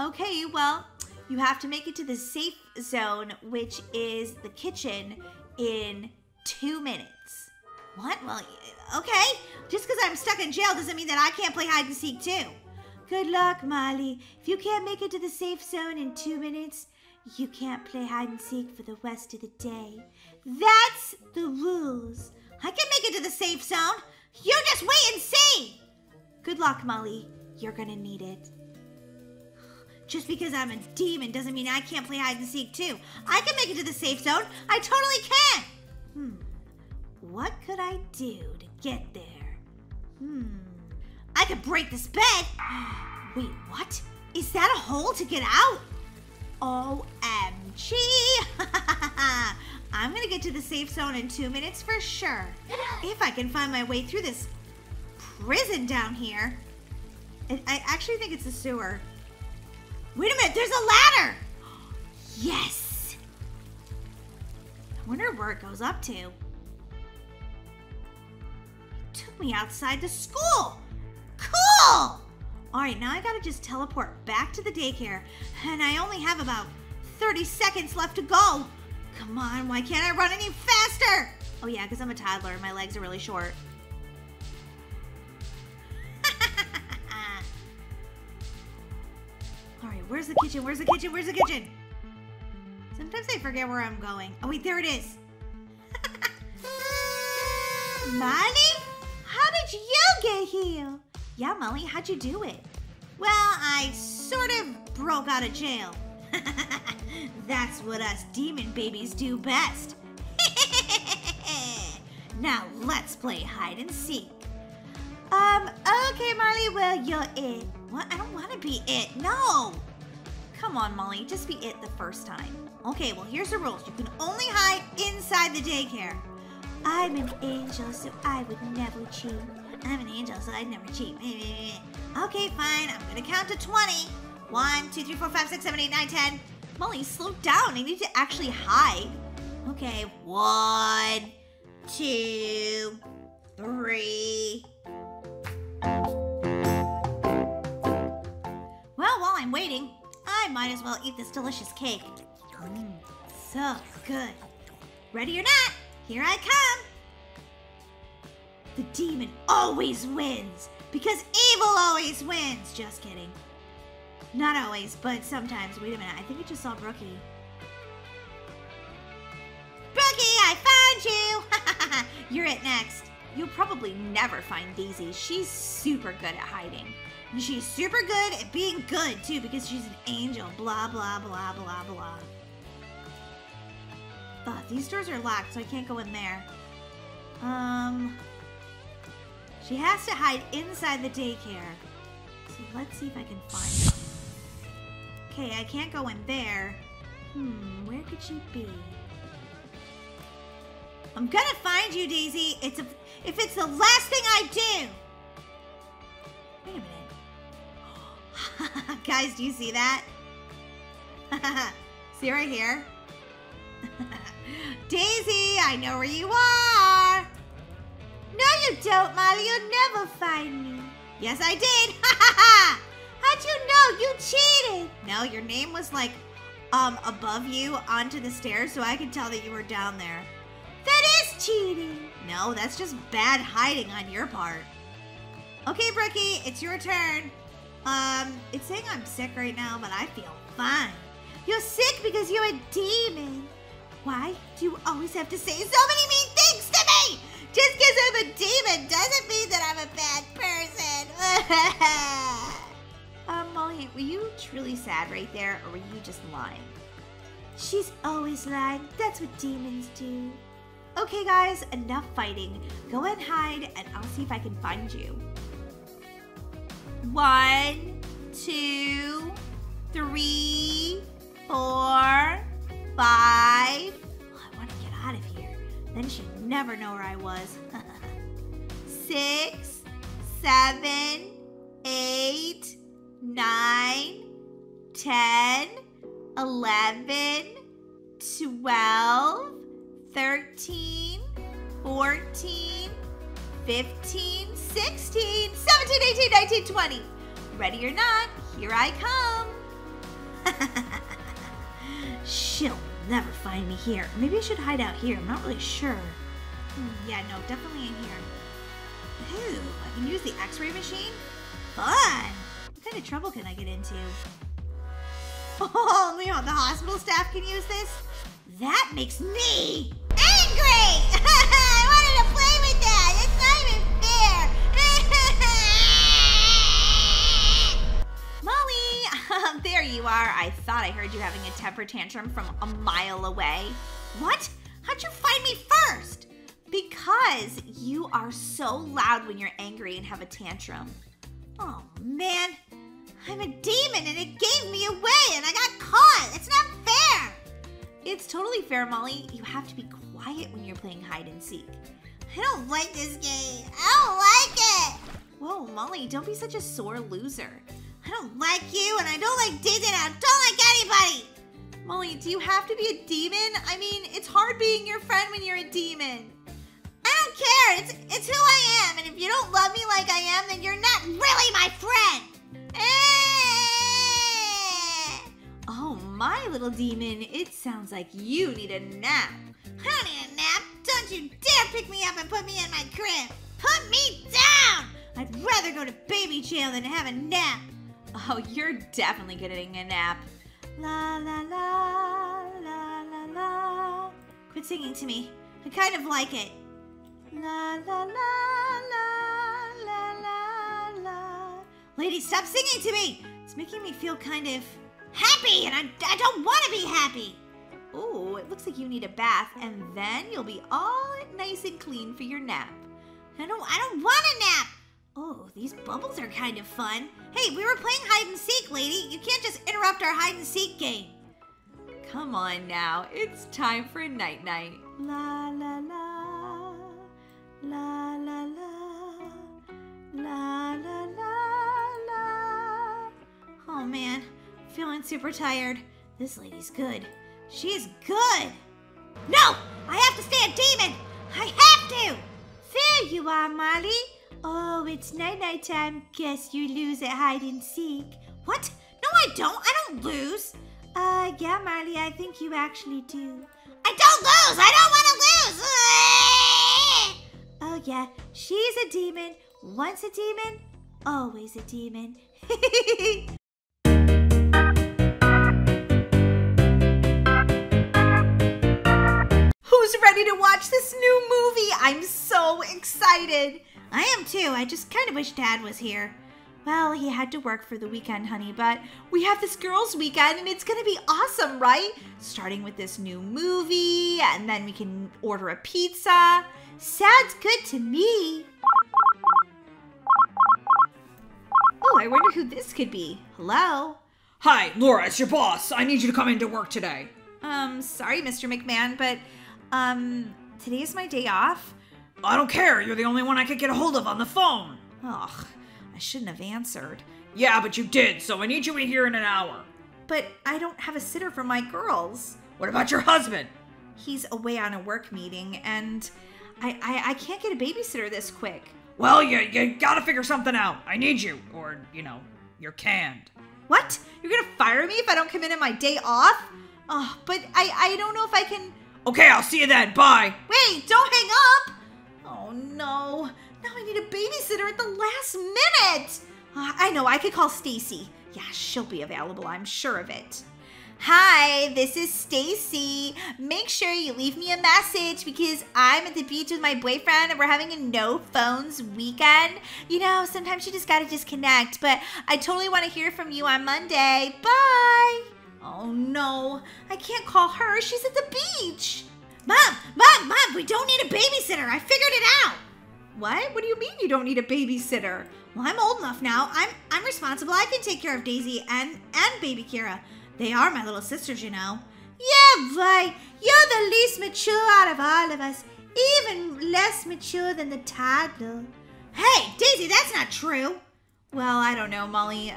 Okay, well... You have to make it to the safe zone, which is the kitchen, in 2 minutes. What? Well, okay. Just because I'm stuck in jail doesn't mean that I can't play hide and seek too. Good luck, Molly. If you can't make it to the safe zone in 2 minutes, you can't play hide and seek for the rest of the day. That's the rules. I can make it to the safe zone. You just wait and see. Good luck, Molly. You're going to need it. Just because I'm a demon doesn't mean I can't play hide and seek too. I can make it to the safe zone. I totally can. What could I do to get there? I could break this bed. Wait, what? Is that a hole to get out? OMG. I'm going to get to the safe zone in 2 minutes for sure. If I can find my way through this prison down here. I actually think it's a sewer. Wait a minute, there's a ladder! Yes! I wonder where it goes up to. It took me outside the school! Cool! Alright, now I gotta just teleport back to the daycare, and I only have about 30 seconds left to go. Come on, why can't I run any faster? Oh yeah, because I'm a toddler. My legs are really short. All right, where's the kitchen? Where's the kitchen? Where's the kitchen? Sometimes I forget where I'm going. Oh wait, there it is. Molly, how did you get here? Yeah, Molly, how'd you do it? Well, I sort of broke out of jail. That's what us demon babies do best. Now let's play hide and seek. Okay, Molly, well, you're it. What? I don't want to be it. No. Come on, Molly, just be it the first time. Okay, well, here's the rules. You can only hide inside the daycare. I'm an angel, so I would never cheat. I'm an angel, so I'd never cheat. Okay, fine. I'm going to count to 20. 1, 2, 3, 4, 5, 6, 7, 8, 9, 10. Molly, slow down. I need to actually hide. Okay. 1, 2, 3. Well, while I'm waiting, I might as well eat this delicious cake. So good. Ready or not, here I come. The demon always wins because evil always wins. Just kidding. Not always, but sometimes. Wait a minute. I think I just saw Brookie. Brookie, I found you. You're it next. You'll probably never find Daisy. She's super good at hiding. And she's super good at being good, too, because she's an angel. Blah, blah, blah, blah, blah. Oh, these doors are locked, so I can't go in there. She has to hide inside the daycare. So let's see if I can find her. Okay, I can't go in there. Where could she be? I'm gonna find you, Daisy. If it's the last thing I do. Wait a minute. Guys, do you see that? See right here? Daisy, I know where you are. No, you don't, Molly. You'll never find me. Yes, I did. How'd you know? You cheated. No, your name was like above you onto the stairs, so I could tell that you were down there. That is cheating. No, that's just bad hiding on your part. Okay, Brookie, it's your turn. It's saying I'm sick right now, but I feel fine. You're sick because you're a demon. Why do you always have to say so many mean things to me? Just because I'm a demon doesn't mean that I'm a bad person. Molly, were you truly sad right there, or were you just lying? She's always lying. That's what demons do. Okay, guys, enough fighting. Go and hide, and I'll see if I can find you. 1, 2, 3, 4, 5. Oh, I want to get out of here. Then she'd never know where I was. 6, 7, 8, 9, 10, 11, 12, 13, 14, 15, 16, 17, 18, 19, 20. Ready or not, here I come. She'll never find me here. Maybe I should hide out here. I'm not really sure. Yeah, no, definitely in here. Ooh, I can use the x-ray machine? Fun! What kind of trouble can I get into? Oh, Leon, the hospital staff can use this? That makes me angry! I wanted to play with that! It's not even fair! Molly, there you are. I thought I heard you having a temper tantrum from a mile away. What? How'd you find me first? Because you are so loud when you're angry and have a tantrum. Oh, man. I'm a demon and it gave me away and I got caught. It's not fair. It's totally fair, Molly. You have to be quiet when you're playing hide and seek. I don't like this game. I don't like it. Whoa, Molly, don't be such a sore loser. I don't like you and I don't like Daisy and I don't like anybody. Molly, do you have to be a demon? I mean, it's hard being your friend when you're a demon. I don't care. It's who I am. And if you don't love me like I am, then you're not really my friend. Oh, my Hi, little demon. It sounds like you need a nap. I don't need a nap. Don't you dare pick me up and put me in my crib. Put me down. I'd rather go to baby jail than have a nap. Oh, you're definitely getting a nap. La la la la la la. Quit singing to me. I kind of like it. La la la la la la la. Ladies, stop singing to me. It's making me feel kind of happy, and I don't want to be happy. Oh, it looks like you need a bath, and then you'll be all nice and clean for your nap. I don't want a nap. Oh, these bubbles are kind of fun. Hey, we were playing hide-and-seek, lady. You can't just interrupt our hide-and-seek game. Come on now. It's time for a night-night. La, la, la. La, la, la. La, la, la, la. Oh, man. I'm feeling super tired. This lady's good. She is good. No! I have to stay a demon! I have to! There you are, Molly. Oh, it's night-night time. Guess you lose at hide-and-seek. What? No, I don't. I don't lose. Yeah, Molly, I think you actually do. I don't lose! I don't want to lose! Oh, yeah, she's a demon. Once a demon, always a demon. Who's ready to watch this new movie? I'm so excited. I am too. I just kind of wish Dad was here. Well, he had to work for the weekend, honey, but we have this girls' weekend, and it's going to be awesome, right? Starting with this new movie, and then we can order a pizza. Sounds good to me. Oh, I wonder who this could be. Hello? Hi, Laura, it's your boss. I need you to come into work today. Sorry, Mr. McMahon, but, today is my day off. I don't care. You're the only one I could get a hold of on the phone. Ugh, I shouldn't have answered. Yeah, but you did, so I need you in here in an hour. But I don't have a sitter for my girls. What about your husband? He's away on a work meeting, and I can't get a babysitter this quick. Well, you gotta figure something out. I need you, or, you know, you're canned. What? You're gonna fire me if I don't come in my day off? Oh, but I don't know if I can... Okay, I'll see you then. Bye. Wait, don't hang up. Oh, no. Now I need a babysitter at the last minute. I know. I could call Stacy. Yeah, she'll be available. I'm sure of it. Hi, this is Stacy. Make sure you leave me a message because I'm at the beach with my boyfriend and we're having a no phones weekend. You know, sometimes you just got to disconnect, but I totally want to hear from you on Monday. Bye. Oh, no. I can't call her. She's at the beach. Mom, we don't need a babysitter. I figured it out. What? What do you mean you don't need a babysitter? Well, I'm old enough now. I'm responsible. I can take care of Daisy and baby Kira. They are my little sisters, you know. Yeah, right. You're the least mature out of all of us. Even less mature than the toddler. Hey, Daisy, that's not true. Well, I don't know, Molly.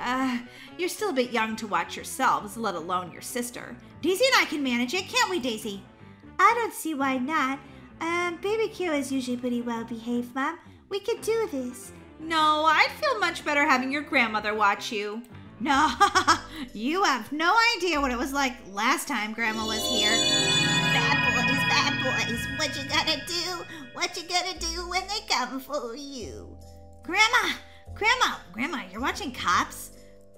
You're still a bit young to watch yourselves, let alone your sister. Daisy and I can manage it, can't we, Daisy? I don't see why not. Baby Kira is usually pretty well behaved, Mom. We could do this. No, I'd feel much better having your grandmother watch you. No, you have no idea what it was like last time Grandma was here. Bad boys, what you gonna do? What you gonna do when they come for you? Grandma, you're watching Cops?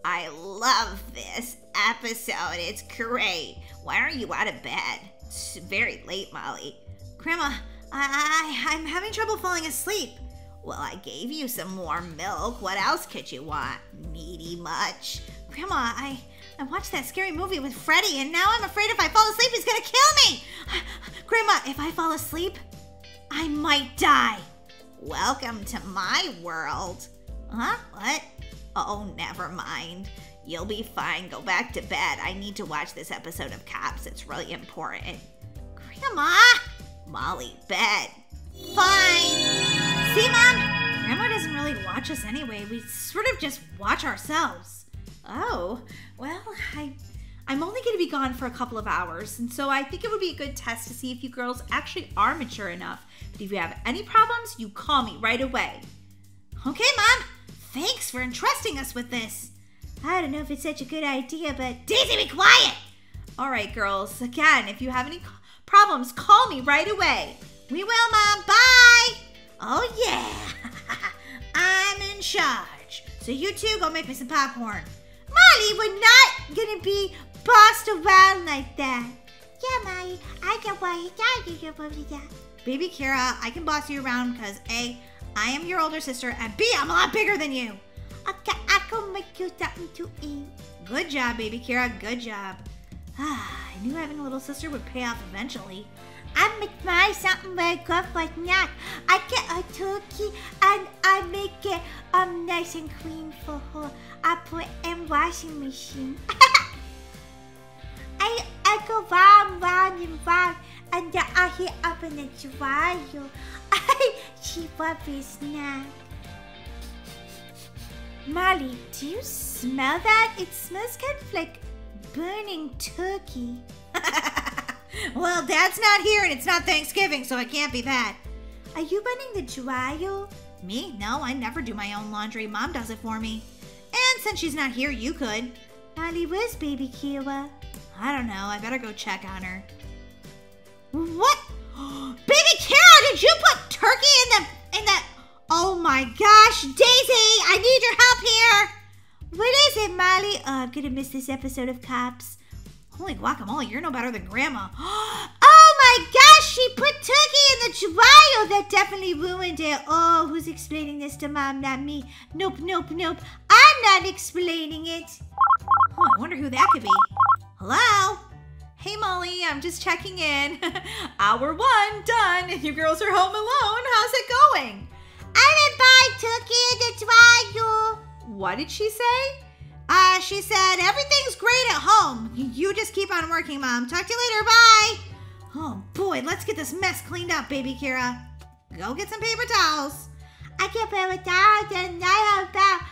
I love this episode. It's great. Why aren't you out of bed? It's very late, Molly. Grandma, I'm having trouble falling asleep. Well, I gave you some warm milk. What else could you want? Needy much. Grandma, I watched that scary movie with Freddy, and now I'm afraid if I fall asleep, he's gonna kill me. Grandma, if I fall asleep, I might die. Welcome to my world. Huh? What? Oh, never mind. You'll be fine. Go back to bed. I need to watch this episode of Cops. It's really important. Grandma! Molly, bed. Fine. See, Mom? Grandma doesn't really watch us anyway. We sort of just watch ourselves. Oh, well, I'm only going to be gone for a couple of hours, and so I think it would be a good test to see if you girls actually are mature enough. But if you have any problems, you call me right away. Okay, Mom. Thanks for entrusting us with this. I don't know if it's such a good idea, but... Daisy, be quiet! Alright, girls. Again, if you have any problems, call me right away. We will, Mom. Bye. Oh, yeah. I'm in charge. So you two go make me some popcorn. Molly, we're not going to be bossed around like that. Yeah, Molly. I can boss you around. Baby Kira, I can boss you around because A, I am your older sister, and B, I'm a lot bigger than you. Okay, I can make you something to eat. Good job, Baby Kira. Good job. Ah, I knew having a little sister would pay off eventually. I make my something very good for snack. I get a turkey and I make it nice and clean for her. I put in washing machine. I go round and round and then I heat up in the dryer. She loves his snack. Molly, do you smell that? It smells kind of like burning turkey. Well, Dad's not here and it's not Thanksgiving, so it can't be that. Are you running the dryer? Me? No, I never do my own laundry. Mom does it for me. And since she's not here, you could. Molly, where's Baby Kira? I don't know. I better go check on her. What? Baby Kira, did you put turkey in the... Oh my gosh, Daisy, I need your help here. What is it, Molly? Oh, I'm going to miss this episode of Cops. Holy guacamole, you're no better than Grandma. Oh my gosh, she put turkey in the dryer. That definitely ruined it. Oh, who's explaining this to Mom? Not me. Nope, nope, nope. I'm not explaining it. Oh, I wonder who that could be. Hello? Hey, Molly, I'm just checking in. Hour one, done. And you girls are home alone. How's it going? I didn't buy turkey in the dryer. What did she say? She said, everything's great at home. You just keep on working, Mom. Talk to you later. Bye. Oh, boy. Let's get this mess cleaned up, Baby Kira. Go get some paper towels. I get paper towels and I have bath.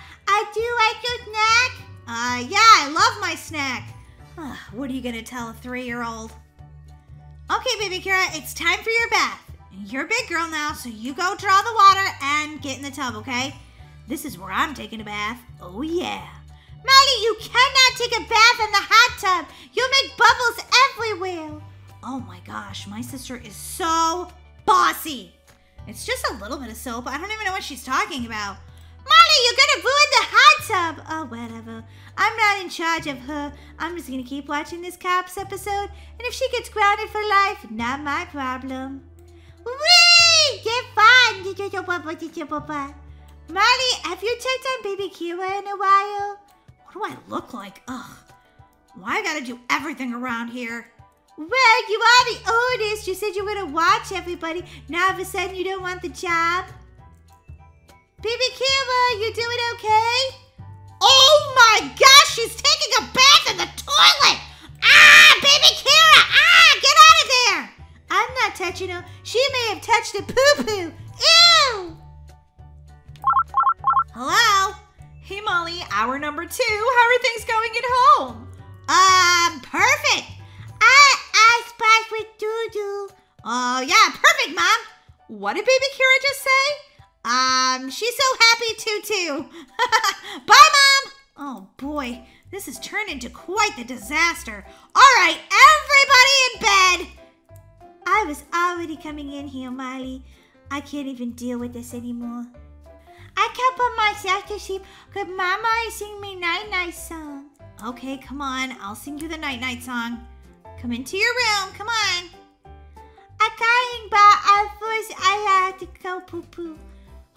Do you like your snack? Yeah, I love my snack. What are you going to tell a 3-year-old? Okay, Baby Kira, it's time for your bath. You're a big girl now, so you go draw the water and get in the tub, okay? This is where I'm taking a bath. Oh, yeah. Molly, you cannot take a bath in the hot tub. You'll make bubbles everywhere. Oh, my gosh. My sister is so bossy. It's just a little bit of soap. I don't even know what she's talking about. Molly, you're going to ruin the hot tub. Oh, whatever. I'm not in charge of her. I'm just going to keep watching this Cops episode. And if she gets grounded for life, not my problem. Whee! Get fun! Molly, have you checked on Baby Kira in a while? What do I look like? Ugh. Why I gotta do everything around here? Well, you are the oldest. You said you were gonna watch everybody. Now all of a sudden you don't want the job. Baby Kira, you doing okay? Oh my gosh, she's taking a bath in the toilet! Ah, Baby Kira! Ah, get out of there! I'm not touching her. She may have touched a poo-poo. Ew! Hello? Hey, Molly. Hour number 2. How are things going at home? Perfect. I splashed with doo-doo. Oh, yeah. Perfect, Mom. What did Baby Kira just say? She's so happy, too. Bye, Mom. Oh, boy. This has turned into quite the disaster. All right, everybody in bed. I was already coming in here, Molly. I can't even deal with this anymore. I can't put myself to sleep because Mama is singing me night-night song. Okay, come on. I'll sing you the night-night song. Come into your room. Come on. I'm crying, but at first I have to go poo-poo.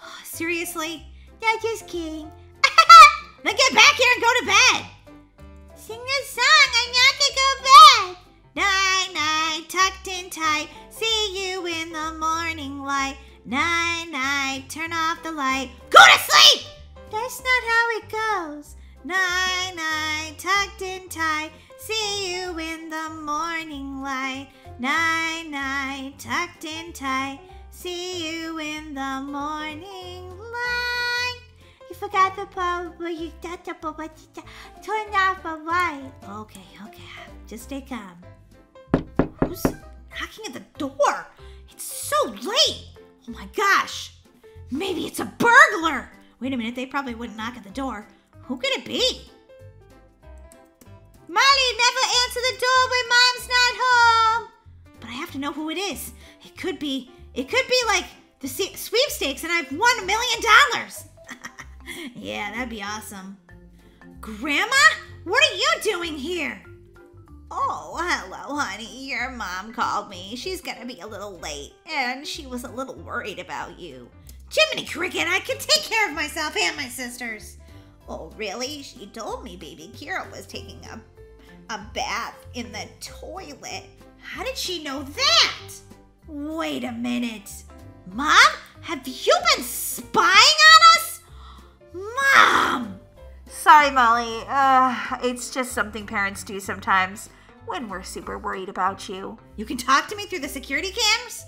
Oh, seriously? No, just kidding. Then get back here and go to bed. Sing a song. I'm not going to go to bed. Night, night, tucked in tight. See you in the morning light. Night, night, turn off the light. Go to sleep! That's not how it goes. Night, night, tucked in tight. See you in the morning light. Night, night, tucked in tight. See you in the morning light. You forgot the part where you touched up a turn off the light. Okay, okay, just stay calm. Who's knocking at the door? It's so late. Oh my gosh. Maybe it's a burglar. Wait a minute. They probably wouldn't knock at the door. Who could it be? Molly, never answer the door when Mom's not home. But I have to know who it is. It could be like the sweepstakes and I've won $1 million. Yeah, that'd be awesome. Grandma, what are you doing here? Oh, hello, honey. Your mom called me. She's gonna be a little late, and she was a little worried about you. Jiminy Cricket, I can take care of myself and my sisters. Oh, really? She told me baby Kira was taking a bath in the toilet. How did she know that? Wait a minute. Mom, have you been spying on us? Mom! Sorry, Molly. It's just something parents do sometimes when we're super worried about you. You can talk to me through the security cams?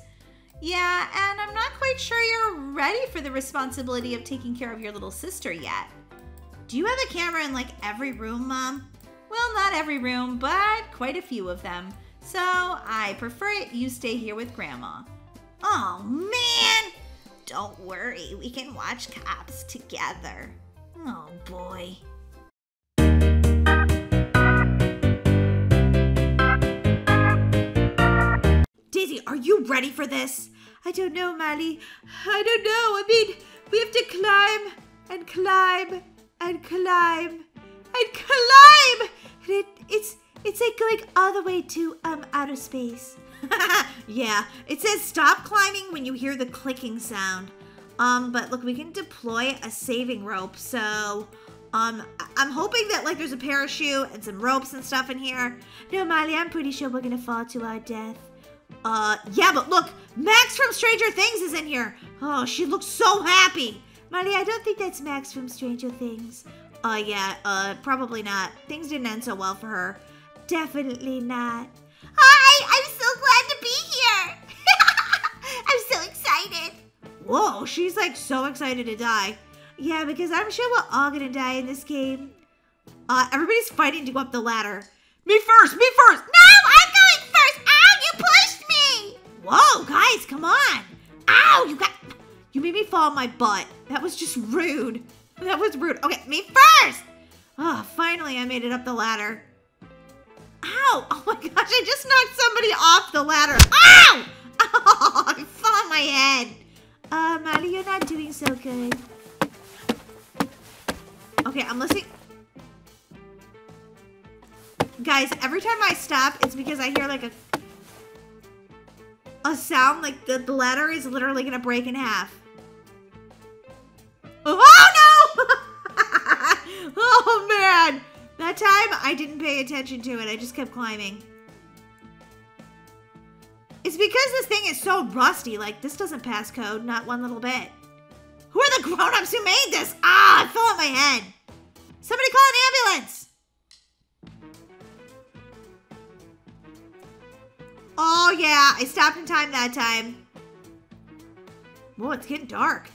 Yeah, and I'm not quite sure you're ready for the responsibility of taking care of your little sister yet. Do you have a camera in, like, every room, Mom? Well, not every room, but quite a few of them. So I prefer it you stay here with Grandma. Oh, man! Don't worry, we can watch Cops together. Oh, boy. Daisy, are you ready for this? I don't know, Molly. I don't know. I mean, we have to climb and climb and climb and climb. And it's like going all the way to outer space. Yeah, it says stop climbing when you hear the clicking sound. But look, we can deploy a saving rope, so I'm hoping that like there's a parachute and some ropes and stuff in here. No, Molly, I'm pretty sure we're gonna fall to our death. Yeah, but look, Max from Stranger Things is in here. Oh, she looks so happy. Molly, I don't think that's Max from Stranger Things. Yeah, probably not. Things didn't end so well for her. Definitely not. Hi, I'm so glad to be here. I'm so excited. Whoa, she's like so excited to die. Yeah, because I'm sure we're all gonna die in this game. Everybody's fighting to go up the ladder. Me first, me first. No, I'm going first. Ow, you pushed me. Whoa, guys, come on. Ow, you made me fall on my butt. That was just rude. That was rude. Okay, me first. Oh, finally I made it up the ladder. Ow! Oh my gosh, I just knocked somebody off the ladder. Ow! Oh, I fell on my head. Molly, you're not doing so good. Okay, I'm listening. Guys, every time I stop, it's because I hear like a sound like the ladder is literally gonna break in half. Oh no! Oh man! That time, I didn't pay attention to it. I just kept climbing. It's because this thing is so rusty. Like, this doesn't pass code. Not one little bit. Who are the grown-ups who made this? Ah, I fell on my head. Somebody call an ambulance. Oh, yeah. I stopped in time that time. Whoa, it's getting dark.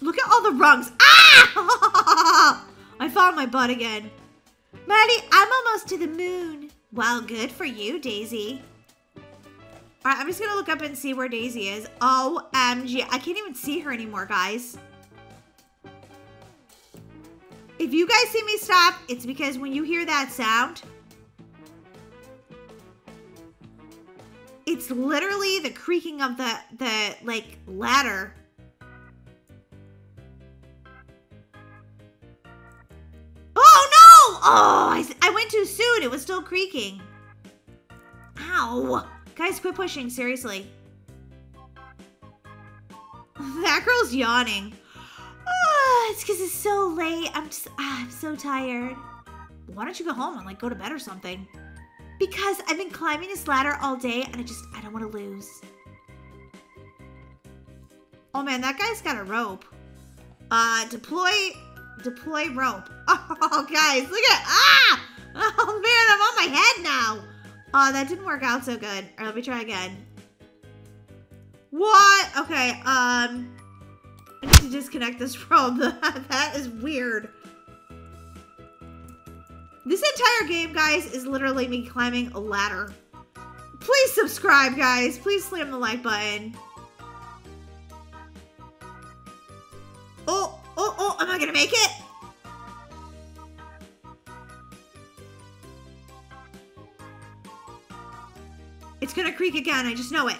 Look at all the rungs. Ah! I found my butt again. Molly, I'm almost to the moon. Well, good for you, Daisy. All right, I'm just going to look up and see where Daisy is. OMG. I can't even see her anymore, guys. If you guys see me stop, it's because when you hear that sound, it's literally the creaking of the like, ladder. Oh, I went too soon. It was still creaking. Ow. Guys, quit pushing. Seriously. That girl's yawning. Oh, it's because it's so late. I'm so tired. Why don't you go home and, like, go to bed or something? Because I've been climbing this ladder all day, and I don't want to lose. Oh, man, that guy's got a rope. Deploy rope. Oh, guys, look at it. Ah! Oh, man, I'm on my head now. Oh, that didn't work out so good. All right, let me try again. What? Okay, I need to disconnect this from the... That is weird. This entire game, guys, is literally me climbing a ladder. Please subscribe, guys. Please slam the like button. Oh, oh, oh, I'm I gonna make it? It's gonna creak again, I just know it.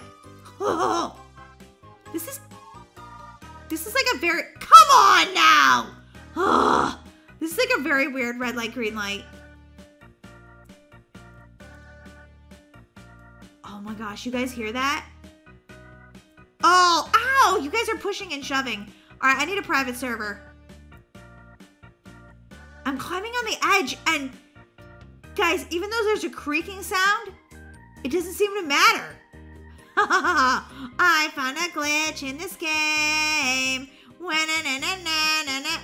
Oh, this is like a very, come on now! Oh, this is like a very weird red light, green light. Oh my gosh, you guys hear that? Oh, ow, you guys are pushing and shoving. All right, I need a private server. I'm climbing on the edge, and guys, even though there's a creaking sound, it doesn't seem to matter. I found a glitch in this game.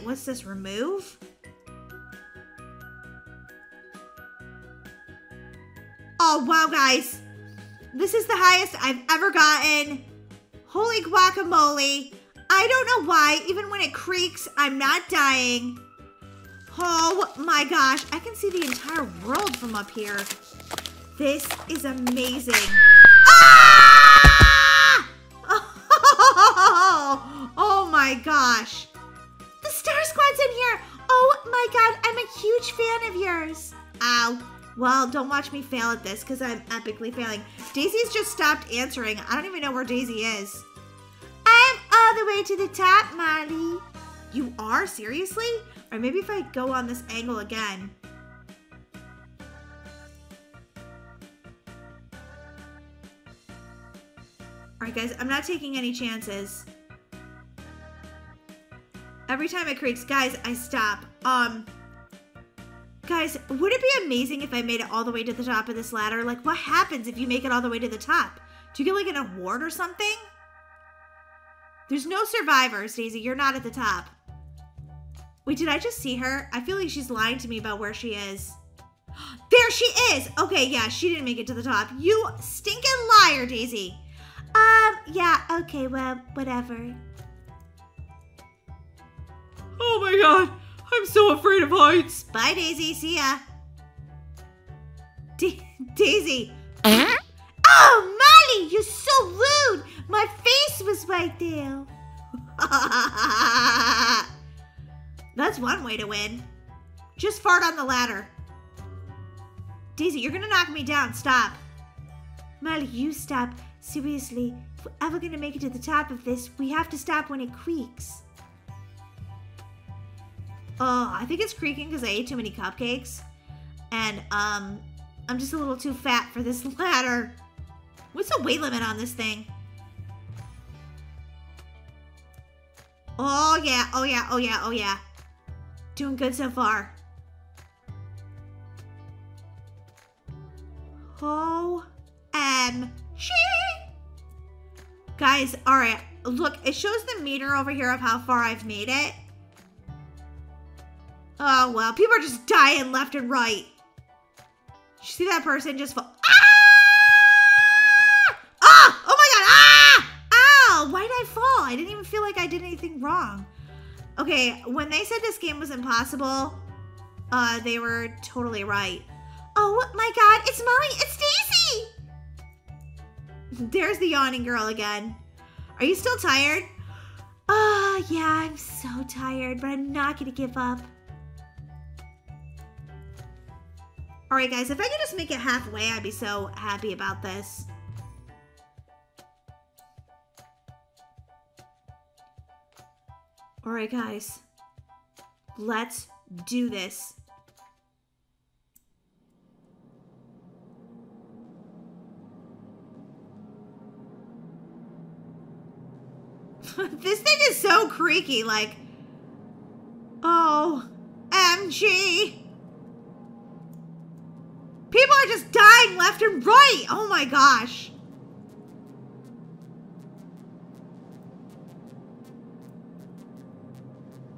What's this, remove? Oh, wow, guys. This is the highest I've ever gotten. Holy guacamole. I don't know why, even when it creaks, I'm not dying. Oh my gosh, I can see the entire world from up here. This is amazing. Ah! Oh my gosh. The Star Squad's in here. Oh my God, I'm a huge fan of yours. Ow. Well, don't watch me fail at this because I'm epically failing. Daisy's just stopped answering. I don't even know where Daisy is. I'm all the way to the top, Molly. You are? Seriously? Or maybe if I go on this angle again. Alright guys, I'm not taking any chances. Every time it creaks, guys, I stop. Guys, would it be amazing if I made it all the way to the top of this ladder? Like, what happens if you make it all the way to the top? Do you get like an award or something? There's no survivors, Daisy. You're not at the top. Wait, did I just see her? I feel like she's lying to me about where she is. There she is! Okay, yeah, she didn't make it to the top. You stinking liar, Daisy. Yeah, okay, well, whatever. Oh my God, I'm so afraid of heights. Bye, Daisy, see ya. Daisy. Oh, Molly, you're so rude. My face was right there. That's one way to win. Just fart on the ladder. Daisy, you're gonna knock me down, stop. Molly, you stop. Seriously, if we're ever going to make it to the top of this, we have to stop when it creaks. Oh, I think it's creaking because I ate too many cupcakes. And, I'm just a little too fat for this ladder. What's the weight limit on this thing? Oh, yeah, oh, yeah, oh, yeah, oh, yeah. Doing good so far. OMG. Guys, all right, look, it shows the meter over here of how far I've made it. Oh, well, people are just dying left and right. You see that person just fall? Ah! Ah! Oh, my God. Ah! Ow! Why did I fall? I didn't even feel like I did anything wrong. Okay, when they said this game was impossible, they were totally right. Oh, my God. It's Molly. It's Daisy. There's the yawning girl again. Are you still tired? Oh, yeah, I'm so tired, but I'm not going to give up. All right, guys, if I could just make it halfway, I'd be so happy about this. All right, guys, let's do this. This thing is so creaky, like, OMG. People are just dying left and right. Oh my gosh.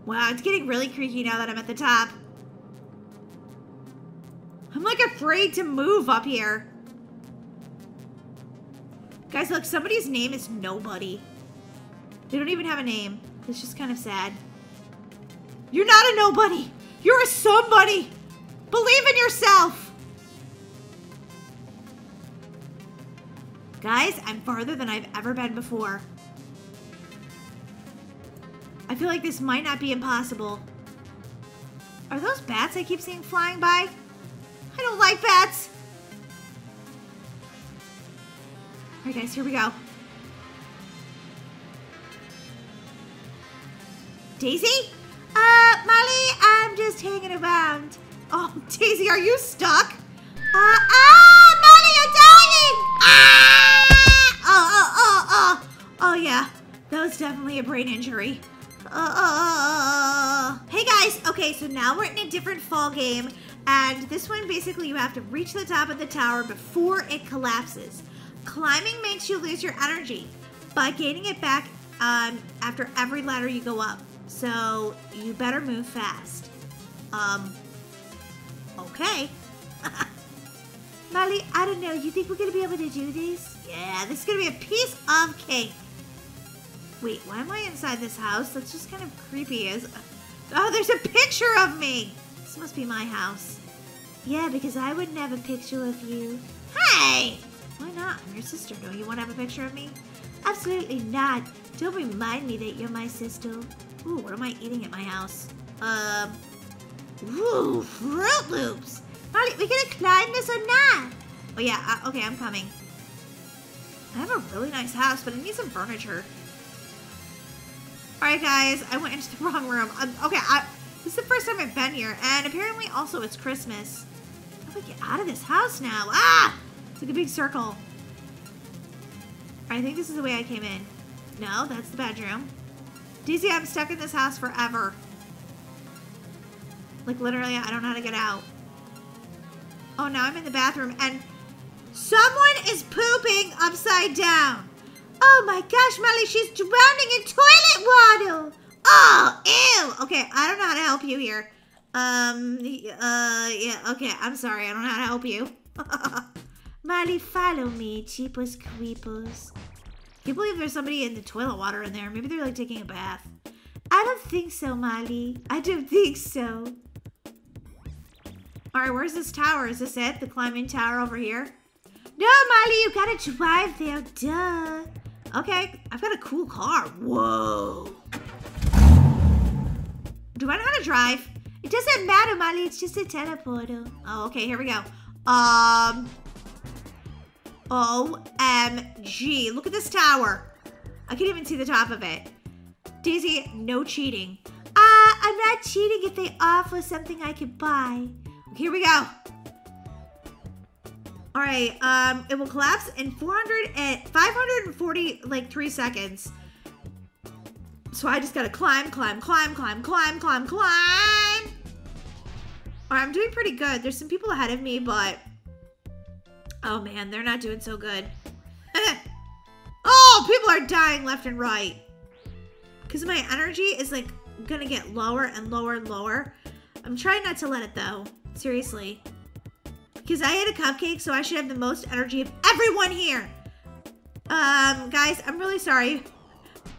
Wow, it's getting really creaky now that I'm at the top. I'm like afraid to move up here. Guys, look, somebody's name is Nobody. They don't even have a name. It's just kind of sad. You're not a nobody. You're a somebody. Believe in yourself. Guys, I'm farther than I've ever been before. I feel like this might not be impossible. Are those bats I keep seeing flying by? I don't like bats. All right, guys, here we go. Daisy? Molly, I'm just hanging around. Oh, Daisy, are you stuck? Molly, you're dying! Ah! Oh, yeah. That was definitely a brain injury. Hey, guys. Okay, so now we're in a different fall game. And this one, basically, you have to reach the top of the tower before it collapses. Climbing makes you lose your energy by gaining it back after every ladder you go up. So you better move fast. Okay. Molly, I don't know. You think we're going to be able to do these? Yeah, this is going to be a piece of cake. Wait, why am I inside this house? That's just kind of creepy. Oh, there's a picture of me. This must be my house. Yeah, because I wouldn't have a picture of you. Hey! Why not? I'm your sister. No, you won't have a picture of me? Absolutely not. Don't remind me that you're my sister. Ooh, what am I eating at my house? Ooh, Fruit Loops. Molly, we gonna climb this or not? Oh yeah, okay, I'm coming. I have a really nice house, but I need some furniture. All right, guys, I went into the wrong room. This is the first time I've been here, and apparently also it's Christmas. How do I get out of this house now? Ah! It's like a big circle. I think this is the way I came in. No, that's the bedroom. Daisy, I'm stuck in this house forever. Like, literally, I don't know how to get out. Oh, now I'm in the bathroom, and someone is pooping upside down. Oh, my gosh, Molly, she's drowning in toilet water. Oh, ew. Okay, I don't know how to help you here. Yeah, okay, I'm sorry. I don't know how to help you. Molly, follow me, cheapos creepos. Can't believe there's somebody in the toilet water in there. Maybe they're, like, taking a bath. I don't think so, Molly. I don't think so. All right, where's this tower? Is this it? The climbing tower over here? No, Molly, you gotta drive there, duh. Okay, I've got a cool car. Whoa. Do I know how to drive? It doesn't matter, Molly. It's just a teleporter. Oh, okay, here we go. OMG. Look at this tower. I can't even see the top of it. Daisy, no cheating. I'm not cheating if they offer something I could buy. Here we go. All right, it will collapse in 540, like, 3 seconds. So I just gotta climb. All right, I'm doing pretty good. There's some people ahead of me, but... oh, man, they're not doing so good. Oh, people are dying left and right. Because my energy is, like, gonna get lower and lower and lower. I'm trying not to let it, though. Seriously. Because I ate a cupcake, so I should have the most energy of everyone here. Guys, I'm really sorry.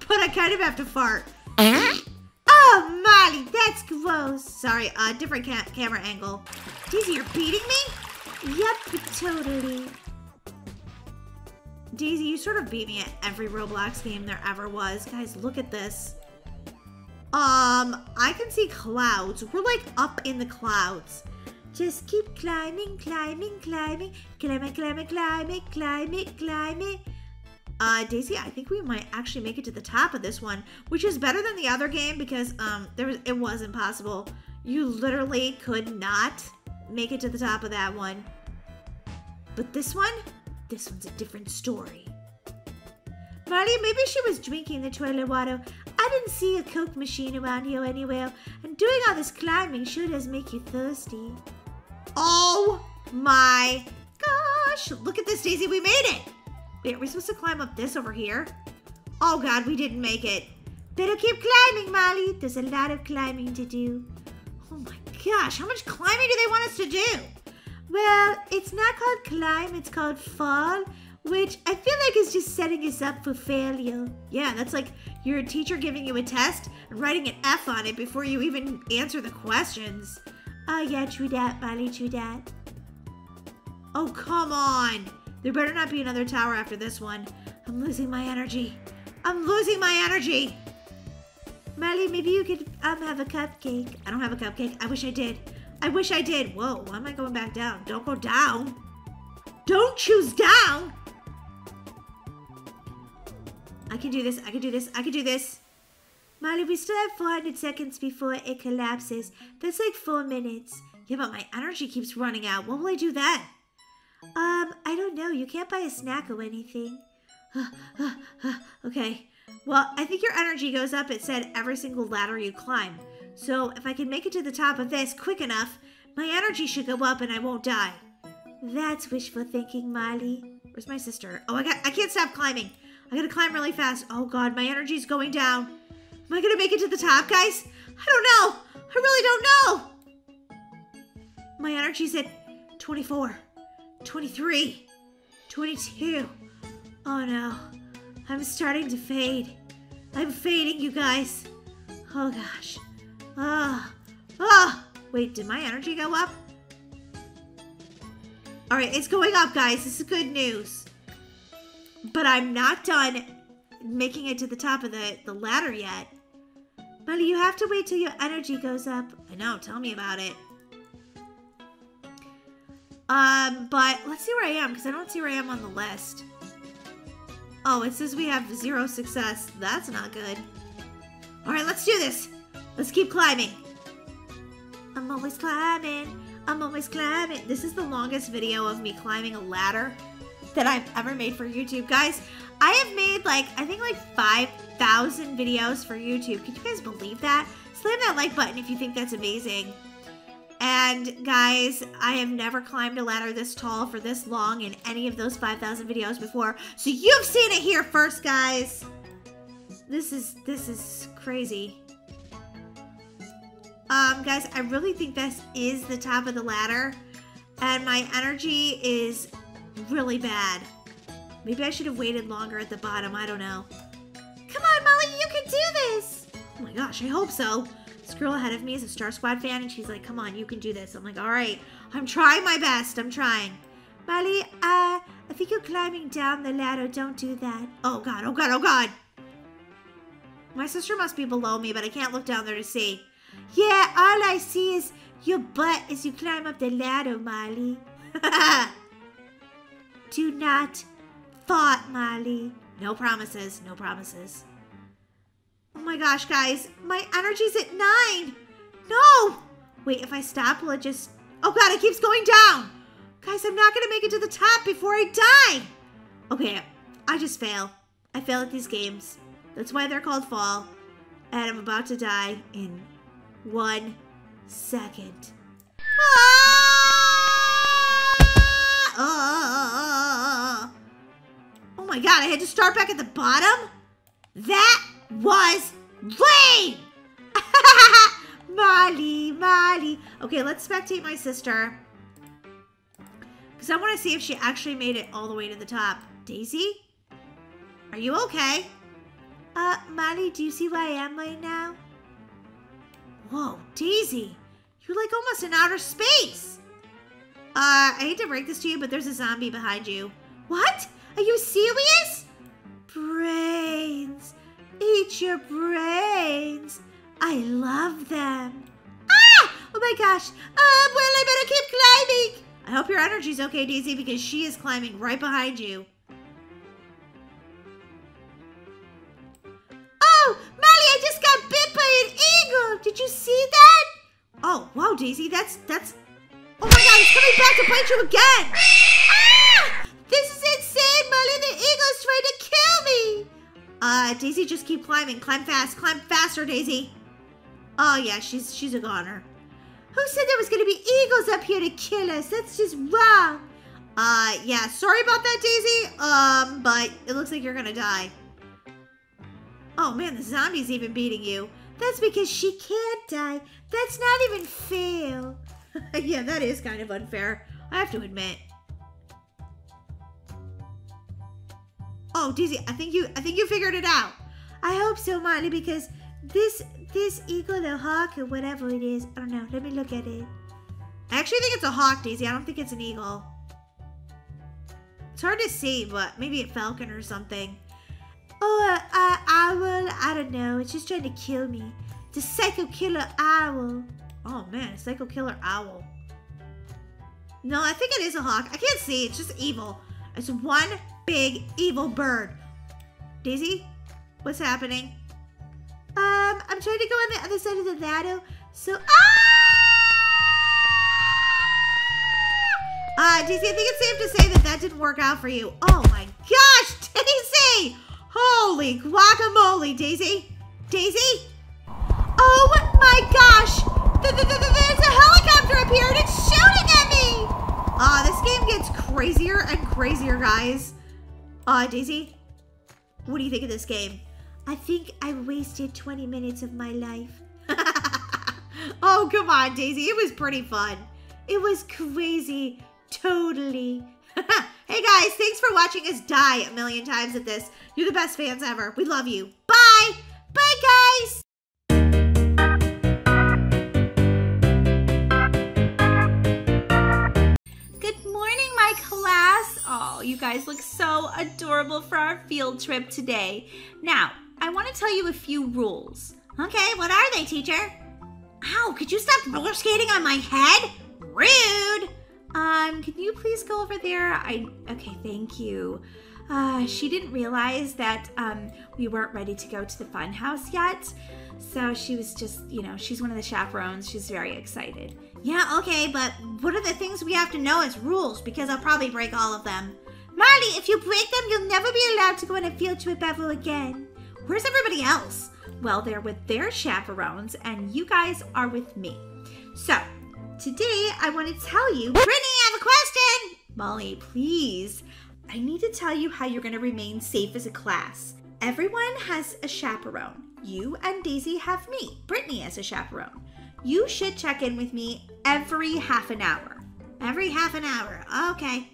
But I kind of have to fart. Oh, Molly, that's gross. Sorry, different camera angle. Daisy, you're beating me? Yep, totally. Daisy, you sort of beat me at every Roblox game there ever was. Guys, look at this. I can see clouds. We're, like, up in the clouds. Just keep climbing. Daisy, I think we might actually make it to the top of this one, which is better than the other game because, it was impossible. You literally could not make it to the top of that one. But this one's a different story. Molly, maybe she was drinking the toilet water. I didn't see a Coke machine around here anywhere. And doing all this climbing sure does make you thirsty. Oh my gosh. Look at this, Daisy. We made it. Wait, are we supposed to climb up this over here? Oh, God, we didn't make it. Better keep climbing, Molly. There's a lot of climbing to do. Oh, my gosh. How much climbing do they want us to do? Well, it's not called climb. It's called fall. Which I feel like is just setting us up for failure. Yeah, that's like your teacher giving you a test and writing an F on it before you even answer the questions. Oh yeah, true dat, Molly, true dat. Oh, come on. There better not be another tower after this one. I'm losing my energy. Molly, maybe you could have a cupcake. I don't have a cupcake. I wish I did. I wish I did. Whoa, why am I going back down? Don't go down. Don't choose down. I can do this. I can do this. I can do this. Molly, we still have 400 seconds before it collapses. That's like 4 minutes. Yeah, but my energy keeps running out. When will I do that? I don't know. You can't buy a snack or anything. Okay. Well, I think your energy goes up. It said every single ladder you climb. So if I can make it to the top of this quick enough, my energy should go up and I won't die. That's wishful thinking, Molly. Where's my sister? Oh, I can't stop climbing. I gotta climb really fast. Oh God, my energy's going down. Am I gonna make it to the top, guys? I don't know. I really don't know. My energy's at 24, 23, 22. Oh no, I'm starting to fade. I'm fading, you guys. Oh gosh. Oh. Wait, did my energy go up? All right, it's going up, guys. This is good news. But I'm not done making it to the top of the ladder yet. Molly, you have to wait till your energy goes up. I know, tell me about it. But let's see where I am, because I don't see where I am on the list. Oh, it says we have 0 success. That's not good. All right, let's do this. Let's keep climbing. I'm always climbing. I'm always climbing. This is the longest video of me climbing a ladder that I've ever made for YouTube. Guys, I have made I think 5,000 videos for YouTube. Can you guys believe that? Slam that like button if you think that's amazing. And guys, I have never climbed a ladder this tall for this long in any of those 5,000 videos before. So you've seen it here first, guys. This is crazy. Guys, I really think this is the top of the ladder. And my energy is really bad. Maybe I should have waited longer at the bottom. I don't know. Come on, Molly, you can do this. Oh my gosh, I hope so. This girl ahead of me is a Star Squad fan, and she's like, come on, you can do this. I'm like, all right, I'm trying my best. I'm trying. Molly, I think you're climbing down the ladder. Don't do that. Oh God, oh God, oh God. My sister must be below me, but I can't look down there to see. Yeah, all I see is your butt as you climb up the ladder, Molly. Do not fart, Molly. No promises, no promises. Oh my gosh, guys. My energy's at 9. No. Wait, if I stop, will it just... Oh God, it keeps going down. Guys, I'm not going to make it to the top before I die. Okay, I just fail. I fail at these games. That's why they're called Fall. And I'm about to die in 1 second. Ah! Oh my God, I had to start back at the bottom? That was lame! Molly, Molly. Okay, let's spectate my sister. Because I want to see if she actually made it all the way to the top. Daisy? Are you okay? Molly, do you see where I am right now? Whoa, Daisy, you're like almost in outer space. I hate to break this to you, but there's a zombie behind you. What? Are you serious? Brains. Eat your brains. I love them. Ah! Oh my gosh. Well, I better keep climbing. I hope your energy's okay, Daisy, because she is climbing right behind you. Did you see that? Oh, wow, Daisy, that's... Oh my God, it's coming back to bite you again! Ah! This is insane, Molly, the eagle's trying to kill me! Daisy, just keep climbing. Climb fast. Climb faster, Daisy. Oh, yeah, she's a goner. Who said there was going to be eagles up here to kill us? That's just wrong. Yeah, sorry about that, Daisy, but it looks like you're going to die. Oh, man, the zombie's even beating you. That's because she can't die. That's not even fair. Yeah, that is kind of unfair, I have to admit. Oh, Daisy, I think you figured it out. I hope so, Molly, because this eagle or hawk or whatever it is, I don't know. Let me look at it. I actually think it's a hawk, Daisy. I don't think it's an eagle. It's hard to see, but maybe a falcon or something. owl, I don't know. It's just trying to kill me. It's a psycho killer owl. Oh man, psycho killer owl. No, I think it is a hawk. I can't see. It's just evil. It's one big evil bird. Daisy, what's happening? I'm trying to go on the other side of the ladder. So, Daisy, I think it's safe to say that that didn't work out for you. Oh my gosh, Daisy! Holy guacamole, Daisy! Daisy! Oh my gosh! There's a helicopter up here and it's shooting at me! This game gets crazier and crazier, guys. Daisy, what do you think of this game? I think I wasted 20 minutes of my life. Oh, come on, Daisy. It was pretty fun. It was crazy. Totally. Hey, guys, thanks for watching us die a million times at this. You're the best fans ever. We love you. Bye. Bye, guys. Good morning, my class. Oh, you guys look so adorable for our field trip today. Now, I want to tell you a few rules. Okay, what are they, teacher? Ow, could you stop roller skating on my head? Rude! Can you please go over there? Okay, thank you. She didn't realize that we weren't ready to go to the fun house yet. So she was just, you know, she's one of the chaperones. She's very excited. Yeah, okay, but what are the things we have to know as rules? Because I'll probably break all of them. Molly, if you break them, you'll never be allowed to go on a field trip ever again. Where's everybody else? Well, they're with their chaperones, and you guys are with me. So, today I want to tell you... Brittany, I have a question! Molly, please. I need to tell you how you're going to remain safe as a class. Everyone has a chaperone. You and Daisy have me, Brittany, as a chaperone. You should check in with me every half an hour. Every half an hour. Okay.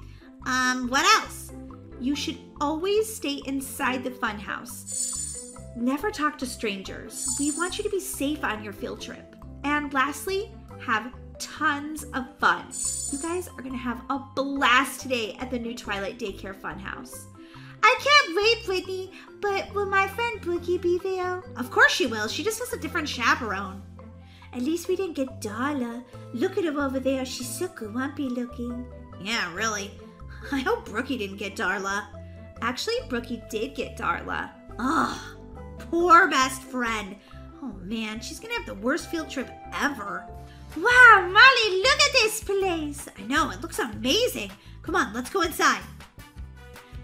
What else? You should always stay inside the funhouse. Never talk to strangers. We want you to be safe on your field trip. And lastly, have tons of fun. You guys are going to have a blast today at the new Twilight Daycare Funhouse. I can't wait, Brittany, but will my friend Brookie be there? Of course she will. She just has a different chaperone. At least we didn't get Darla. Look at her over there. She's so grumpy looking. Yeah, really. I hope Brookie didn't get Darla. Actually, Brookie did get Darla. Ugh. Poor best friend. Oh man, she's gonna have the worst field trip ever. Wow, Molly, look at this place. I know, it looks amazing. Come on, let's go inside.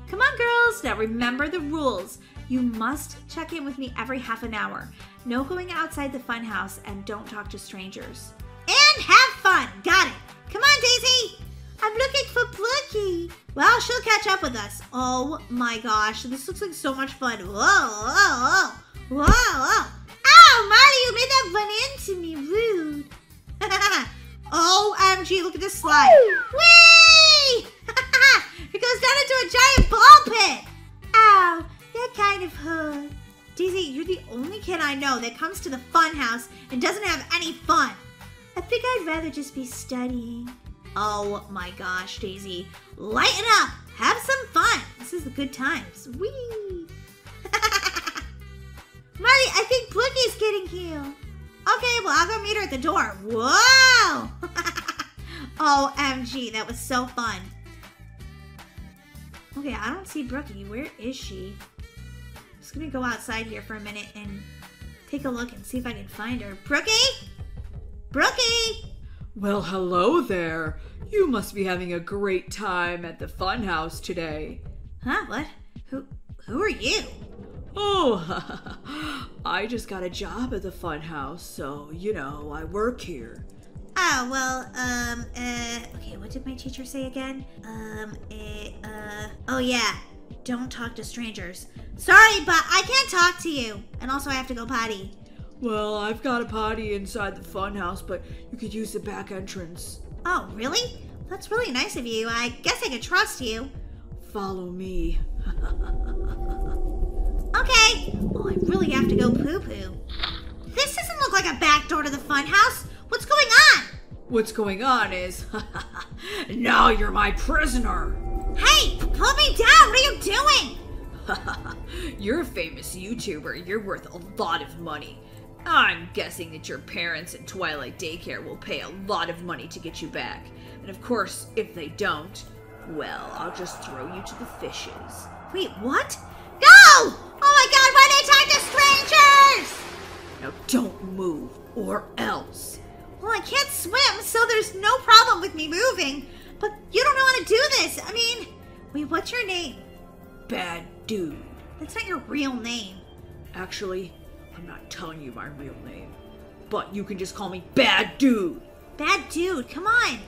Come on, girls. Now remember the rules. You must check in with me every half an hour. No going outside the fun house and don't talk to strangers. And have fun. Got it. Come on, Daisy. I'm looking for Blookie. Well, she'll catch up with us. Oh my gosh, this looks like so much fun. Whoa, whoa, whoa, whoa, whoa. Ow, Molly, you made that run into me. Rude. OMG, look at this slide. Whee! It goes down into a giant ball pit. Ow, that kind of hurt. Daisy, you're the only kid I know that comes to the fun house and doesn't have any fun. I think I'd rather just be studying. Oh my gosh, Daisy. Lighten up. Have some fun. This is the good times. Whee! Molly, I think Blookie's getting here. Okay, well, I'll go meet her at the door. Whoa! OMG, that was so fun. Okay, I don't see Brookie. Where is she? I'm just going to go outside here for a minute and take a look and see if I can find her. Brookie? Brookie? Well, hello there. You must be having a great time at the funhouse today. Huh? What? Who are you? Oh, I just got a job at the funhouse, so, you know, I work here. Oh, well, okay, what did my teacher say again? Oh yeah, don't talk to strangers. Sorry, but I can't talk to you. And also I have to go potty. Well, I've got a potty inside the funhouse, but you could use the back entrance. Oh, really? That's really nice of you. I guess I could trust you. Follow me. Okay. Oh, I really have to go poo-poo. This doesn't look like a back door to the funhouse. What's going on? What's going on is, now you're my prisoner. Hey, pull me down. What are you doing? You're a famous YouTuber. You're worth a lot of money. I'm guessing that your parents at Twilight Daycare will pay a lot of money to get you back. And of course, if they don't, well, I'll just throw you to the fishes. Wait, what? Go! Oh my god, why did I talk to strangers? Now don't move, or else. Well, I can't swim, so there's no problem with me moving. But you don't know how to do this. I mean, wait, what's your name? Bad Dude. That's not your real name. Actually, I'm not telling you my real name, but you can just call me Bad Dude. Bad Dude, come on.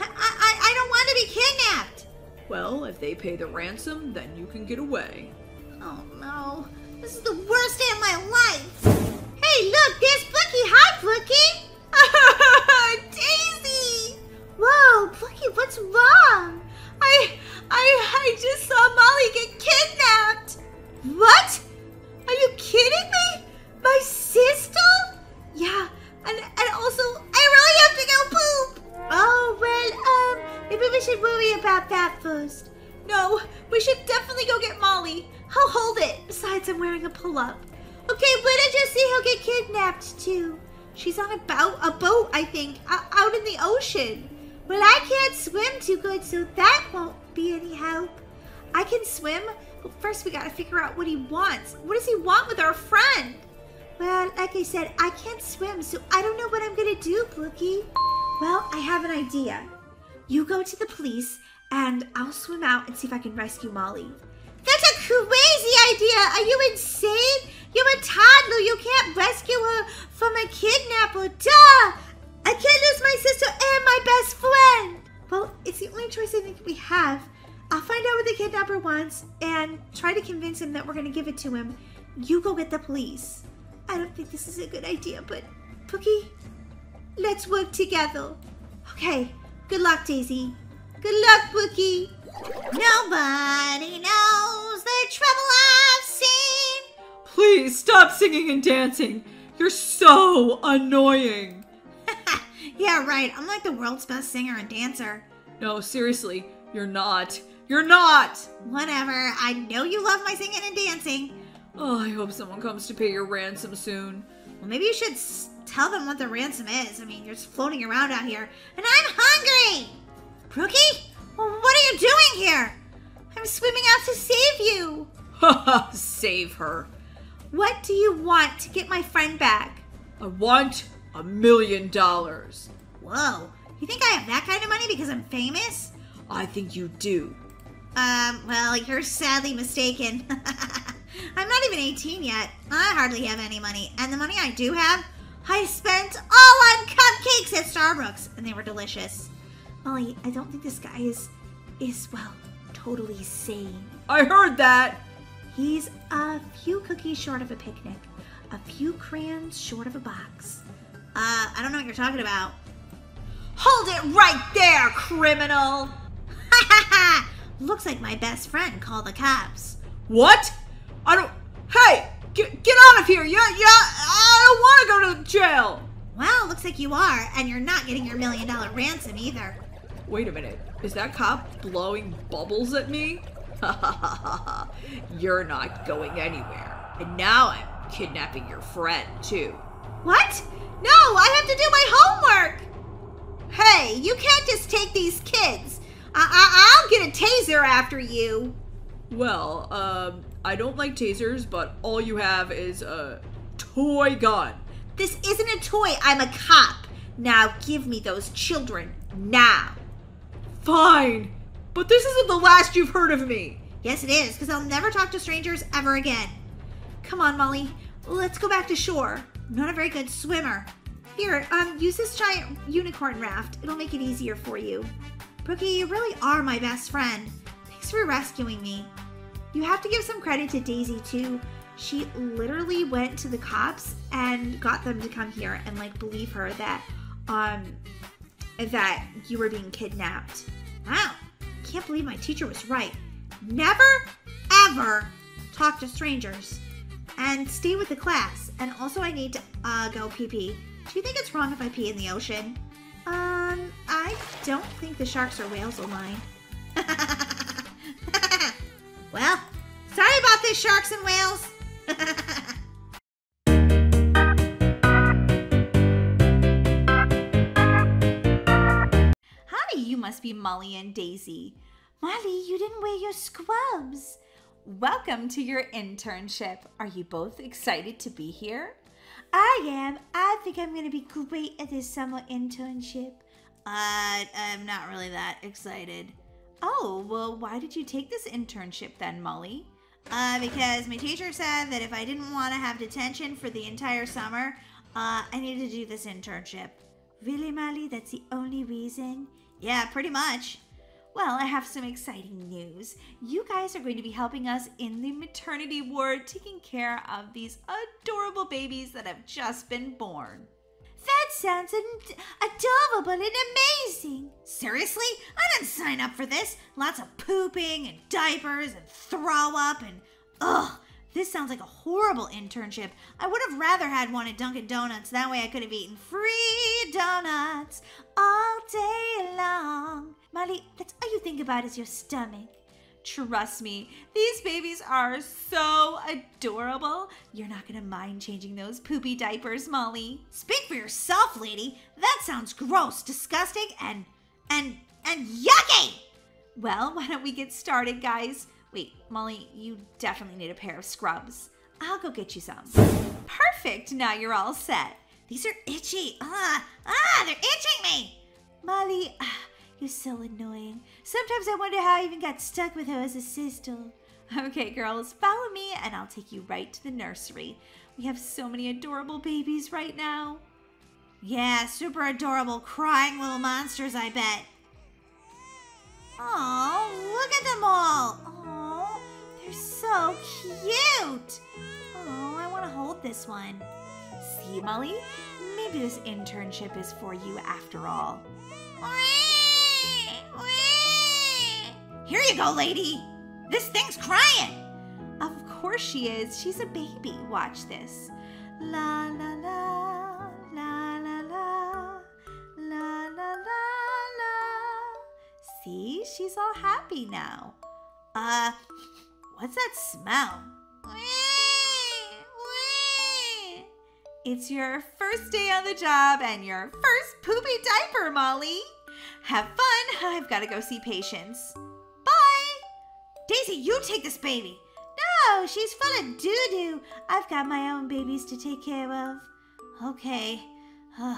I don't want to be kidnapped. Well, if they pay the ransom, then you can get away. Oh no, this is the worst day of my life. Hey, look, there's Blookie. Hi, Blookie. Daisy. Whoa, Blookie, what's wrong? I just saw Molly get kidnapped. What? Are you kidding me? My sister? Yeah, and also, I really have to go poop. Oh, well, maybe we should worry about that first. No, we should definitely go get Molly. I'll hold it. Besides, I'm wearing a pull-up. Okay, where did you see her get kidnapped to? She's on a boat, I think, out in the ocean. Well, I can't swim too good, so that won't be any help. I can swim, but first we gotta figure out what he wants. What does he want with our friend? Well, like I said, I can't swim, so I don't know what I'm gonna do, Blookie. Well, I have an idea. You go to the police, and I'll swim out and see if I can rescue Molly. That's a crazy idea! Are you insane? You're a toddler! You can't rescue her from a kidnapper! Duh! I can't lose my sister and my best friend! Well, it's the only choice I think we have. I'll find out what the kidnapper wants and try to convince him that we're going to give it to him. You go get the police. I don't think this is a good idea, but Pookie, let's work together. Okay, good luck, Daisy. Good luck, Pookie. Nobody knows the trouble I've seen. Please stop singing and dancing. You're so annoying. Yeah, right. I'm like the world's best singer and dancer. No, seriously. You're not. You're not! Whatever. I know you love my singing and dancing. Oh, I hope someone comes to pay your ransom soon. Well, maybe you should tell them what the ransom is. I mean, you're just floating around out here. And I'm hungry! Brookie? What are you doing here? I'm swimming out to save you. Haha, save her. What do you want to get my friend back? I want... $1 million. Whoa, you think I have that kind of money because I'm famous? I think you do. Well, you're sadly mistaken. I'm not even 18 yet. I hardly have any money. And the money I do have, I spent all on cupcakes at Starbucks. And they were delicious. Molly, I don't think this guy is totally sane. I heard that. He's a few cookies short of a picnic. A few crayons short of a box. I don't know what you're talking about. Hold it right there, criminal! Looks like my best friend called the cops. What? Hey! Get out of here! I don't want to go to jail! Well, looks like you are, and you're not getting your $1 million ransom either. Wait a minute. Is that cop blowing bubbles at me? You're not going anywhere. And now I'm kidnapping your friend, too. What? No, I have to do my homework! Hey, you can't just take these kids. I'll get a taser after you. Well, I don't like tasers, but all you have is a toy gun. This isn't a toy, I'm a cop. Now give me those children, now. Fine, but this isn't the last you've heard of me. Yes, it is, because I'll never talk to strangers ever again. Come on, Molly, let's go back to shore. I'm not a very good swimmer. Here, use this giant unicorn raft. It'll make it easier for you. Brookie, you really are my best friend. Thanks for rescuing me. You have to give some credit to Daisy, too. She literally went to the cops and got them to come here and, like, believe her that you were being kidnapped. Wow. Can't believe my teacher was right. Never, ever talk to strangers. And stay with the class. And also I need to go pee-pee. Do you think it's wrong if I pee in the ocean? I don't think the sharks or whales will mind. Well, sorry about this, sharks and whales. Hi, you must be Molly and Daisy. Molly, you didn't wear your scrubs. Welcome to your internship. Are you both excited to be here? I am. I think I'm going to be great at this summer internship. I'm not really that excited. Oh, well, why did you take this internship then, Molly? Because my teacher said that if I didn't want to have detention for the entire summer, I needed to do this internship. Really, Molly? That's the only reason? Yeah, pretty much. Well, I have some exciting news. You guys are going to be helping us in the maternity ward, taking care of these adorable babies that have just been born. That sounds adorable and amazing. Seriously? I didn't sign up for this. Lots of pooping and diapers and throw up and ugh. This sounds like a horrible internship. I would have rather had one at Dunkin' Donuts. That way I could have eaten free donuts all day long. Molly, that's all you think about is your stomach. Trust me, these babies are so adorable. You're not gonna mind changing those poopy diapers, Molly. Speak for yourself, lady. That sounds gross, disgusting, and yucky! Well, why don't we get started, guys? Wait, Molly, you definitely need a pair of scrubs. I'll go get you some. Perfect, now you're all set. These are itchy. They're itching me! Molly, you're so annoying. Sometimes I wonder how I even got stuck with her as a sister. Okay, girls, follow me and I'll take you right to the nursery. We have so many adorable babies right now. Yeah, super adorable crying little monsters, I bet. Oh, look at them all. Oh, they're so cute. Oh, I want to hold this one. See, Molly? Maybe this internship is for you after all. Here you go, lady. This thing's crying. Of course she is. She's a baby. Watch this. La la la la la la la la la. See, she's all happy now. What's that smell? It's your first day on the job and your first poopy diaper, Molly. Have fun. I've got to go see patients. Daisy, you take this baby. No, she's full of doo-doo. I've got my own babies to take care of. Okay. All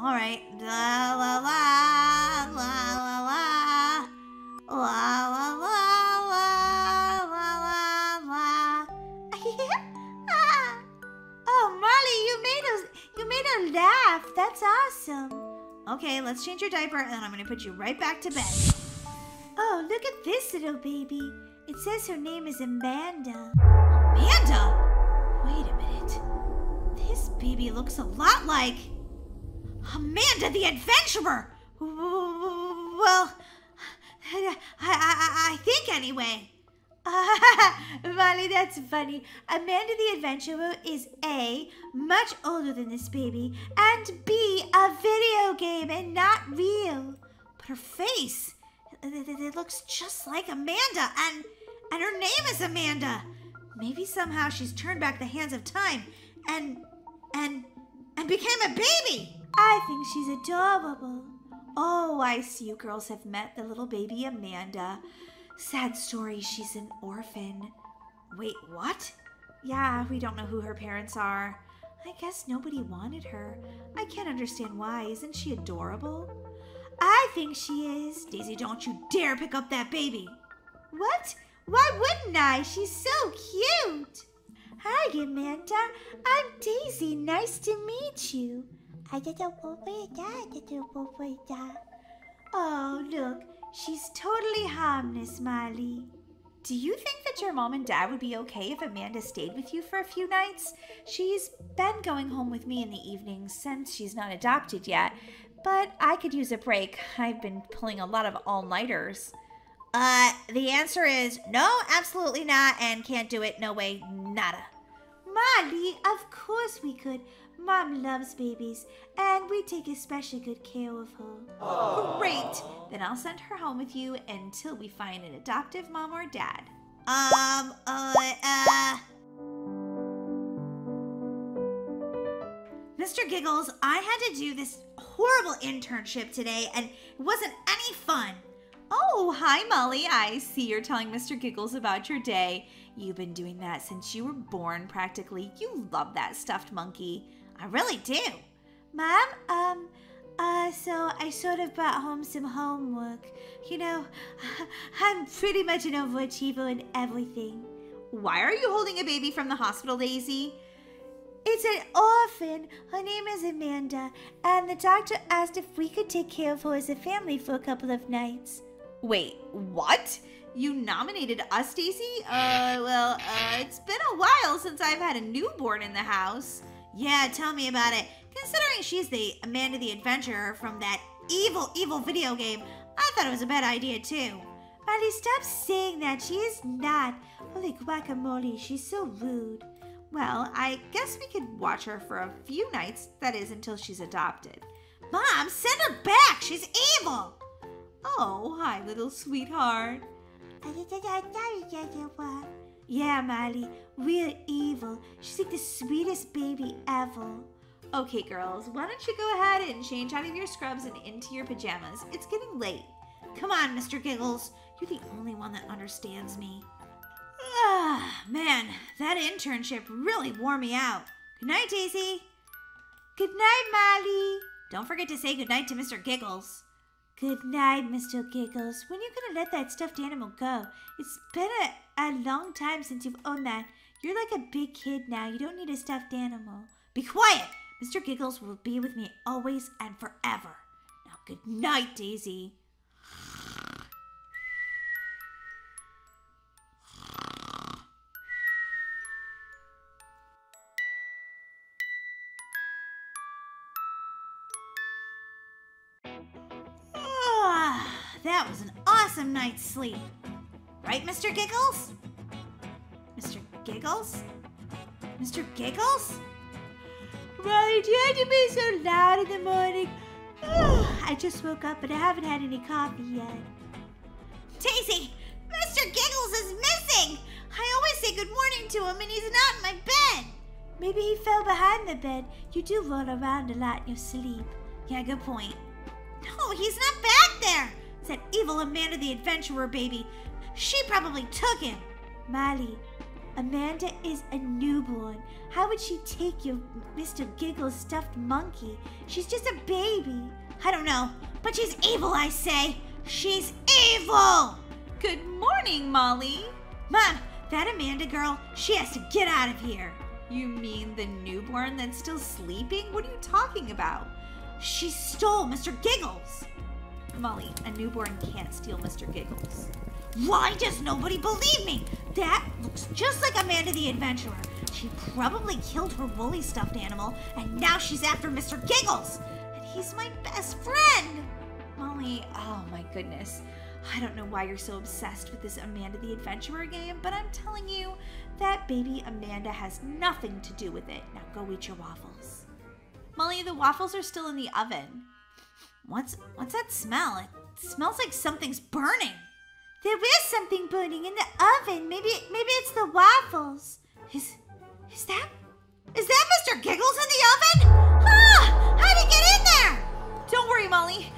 right. La la la la la la la la la la la la. Oh, Molly, you made her laugh. That's awesome. Okay, let's change your diaper, and then I'm gonna put you right back to bed. Oh, look at this little baby. It says her name is Amanda. Amanda? Wait a minute. This baby looks a lot like Amanda the Adventurer. Well, I think anyway. Molly, that's funny. Amanda the Adventurer is A, much older than this baby, and B, a video game and not real. But her face... It looks just like Amanda, and her name is Amanda. Maybe somehow she's turned back the hands of time and became a baby. I think she's adorable. Oh, I see you girls have met the little baby Amanda. Sad story, she's an orphan. Wait, what? Yeah, we don't know who her parents are. I guess nobody wanted her. I can't understand why. Isn't she adorable? I think she is. Daisy, don't you dare pick up that baby. What? Why wouldn't I? She's so cute. Hi, Amanda. I'm Daisy. Nice to meet you. Oh, look. She's totally harmless, Molly. Do you think that your mom and dad would be okay if Amanda stayed with you for a few nights? She's been going home with me in the evenings since she's not adopted yet. But I could use a break. I've been pulling a lot of all-nighters. The answer is no, absolutely not, and can't do it. No way, nada. Molly, of course we could. Mom loves babies, and we take especially good care of her. Aww. Great! Then I'll send her home with you until we find an adoptive mom or dad. Mr. Giggles, I had to do this horrible internship today and it wasn't any fun. Oh, hi, Molly. I see you're telling Mr. Giggles about your day. You've been doing that since you were born, practically. You love that stuffed monkey. I really do. Mom, so I sort of brought home some homework. You know, I'm pretty much an overachiever in everything. Why are you holding a baby from the hospital, Daisy? It's an orphan. Her name is Amanda, and the doctor asked if we could take care of her as a family for a couple of nights. Wait, what? You nominated us, Daisy? It's been a while since I've had a newborn in the house. Yeah, tell me about it. Considering she's the Amanda the Adventurer from that evil, evil video game, I thought it was a bad idea too. Molly, stop saying that. She is not. Holy guacamole, she's so rude. Well, I guess we could watch her for a few nights. That is, until she's adopted. Mom, send her back. She's evil. Oh, hi, little sweetheart. Yeah, Molly, we're evil. She's like the sweetest baby ever. Okay, girls, why don't you go ahead and change out of your scrubs and into your pajamas? It's getting late. Come on, Mr. Giggles. You're the only one that understands me. Ah, man, that internship really wore me out. Good night, Daisy. Good night, Molly. Don't forget to say good night to Mr. Giggles. Good night, Mr. Giggles. When are you going to let that stuffed animal go? It's been a long time since you've owned that. You're like a big kid now. You don't need a stuffed animal. Be quiet. Mr. Giggles will be with me always and forever. Now, good night, Daisy. That was an awesome night's sleep. Right, Mr. Giggles? Mr. Giggles? Mr. Giggles? Molly, do you have to be so loud in the morning? Oh, I just woke up, but I haven't had any coffee yet. Daisy, Mr. Giggles is missing! I always say good morning to him, and he's not in my bed. Maybe he fell behind the bed. You do roll around a lot in your sleep. Yeah, good point. No, he's not back there. It's that evil Amanda the Adventurer baby. She probably took him. Molly, Amanda is a newborn. How would she take your Mr. Giggles stuffed monkey? She's just a baby. I don't know, but she's evil, I say. She's evil. Good morning, Molly. Mom, that Amanda girl, she has to get out of here. You mean the newborn that's still sleeping? What are you talking about? She stole Mr. Giggles! Molly, a newborn can't steal Mr. Giggles. Why does nobody believe me? That looks just like Amanda the Adventurer. She probably killed her woolly stuffed animal, and now she's after Mr. Giggles! And he's my best friend! Molly, oh my goodness. I don't know why you're so obsessed with this Amanda the Adventurer game, but I'm telling you, that baby Amanda has nothing to do with it. Now go eat your waffles. Molly, the waffles are still in the oven. What's that smell? It smells like something's burning. There is something burning in the oven. Maybe it's the waffles. Is that Mr. Giggles in the oven? Ah! How'd he get in there? Don't worry, Molly.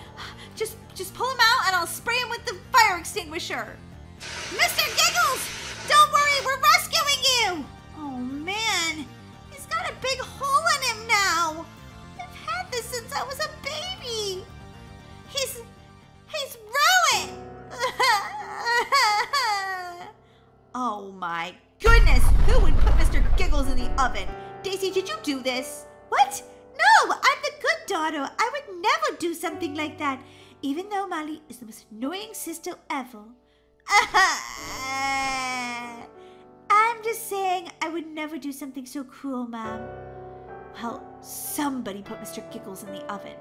Just pull him out and I'll spray him with the fire extinguisher. Mr. Giggles! Don't worry, we're rescuing you! Oh man, he's got a big hole in him now. This since I was a baby. He's ruined. Oh my goodness, who would put Mr. Giggles in the oven? Daisy, did you do this? What? No, I'm the good daughter. I would never do something like that, even though Molly is the most annoying sister ever. I'm just saying I would never do something so cruel, Mom. Well, somebody put Mr. Giggles in the oven.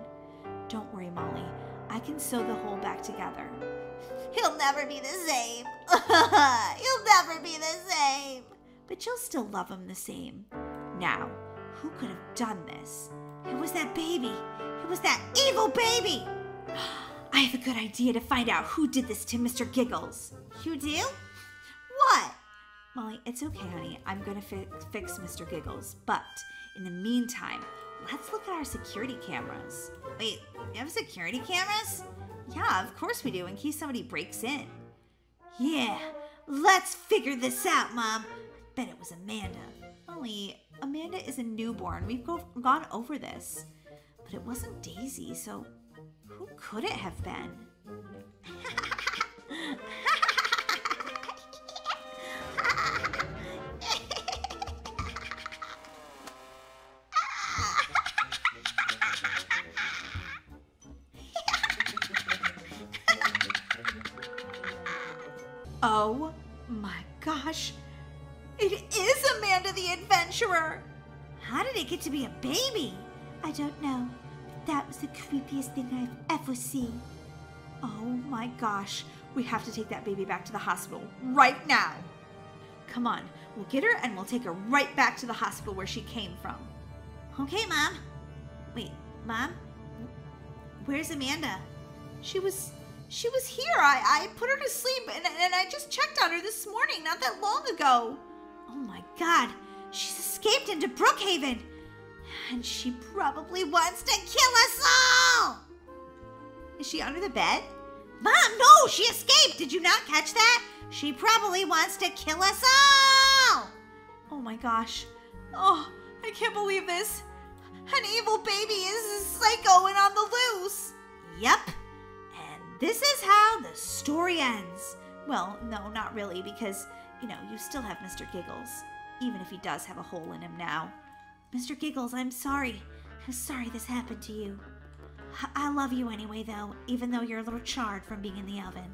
Don't worry, Molly. I can sew the hole back together. He'll never be the same. He'll never be the same. But you'll still love him the same. Now, who could have done this? It was that baby. It was that evil baby. I have a good idea to find out who did this to Mr. Giggles. You do? What? Molly, it's okay, honey. I'm going to fix Mr. Giggles. But in the meantime, let's look at our security cameras. Wait, you have security cameras? Yeah, of course we do, in case somebody breaks in. Yeah, let's figure this out, Mom. I bet it was Amanda. Molly, Amanda is a newborn. We've gone over this. But it wasn't Daisy, so who could it have been? Oh my gosh, it is Amanda the Adventurer! How did it get to be a baby? I don't know, but that was the creepiest thing I've ever seen. Oh my gosh, we have to take that baby back to the hospital right now. Come on, we'll get her and we'll take her right back to the hospital where she came from. Okay, Mom. Wait, Mom? Where's Amanda? She was here. I put her to sleep and I just checked on her this morning, not that long ago. Oh my God, she's escaped into Brookhaven. And she probably wants to kill us all! Is she under the bed? Mom, no! She escaped! Did you not catch that? She probably wants to kill us all! Oh my gosh. Oh, I can't believe this. An evil baby is psycho and on the loose. Yep. And this is how the story ends. Well, no, not really, because, you know, you still have Mr. Giggles. Even if he does have a hole in him now. Mr. Giggles, I'm sorry. I'm sorry this happened to you. I love you anyway, though, even though you're a little charred from being in the oven.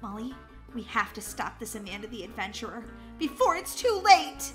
Molly, we have to stop this Amanda the Adventurer before it's too late!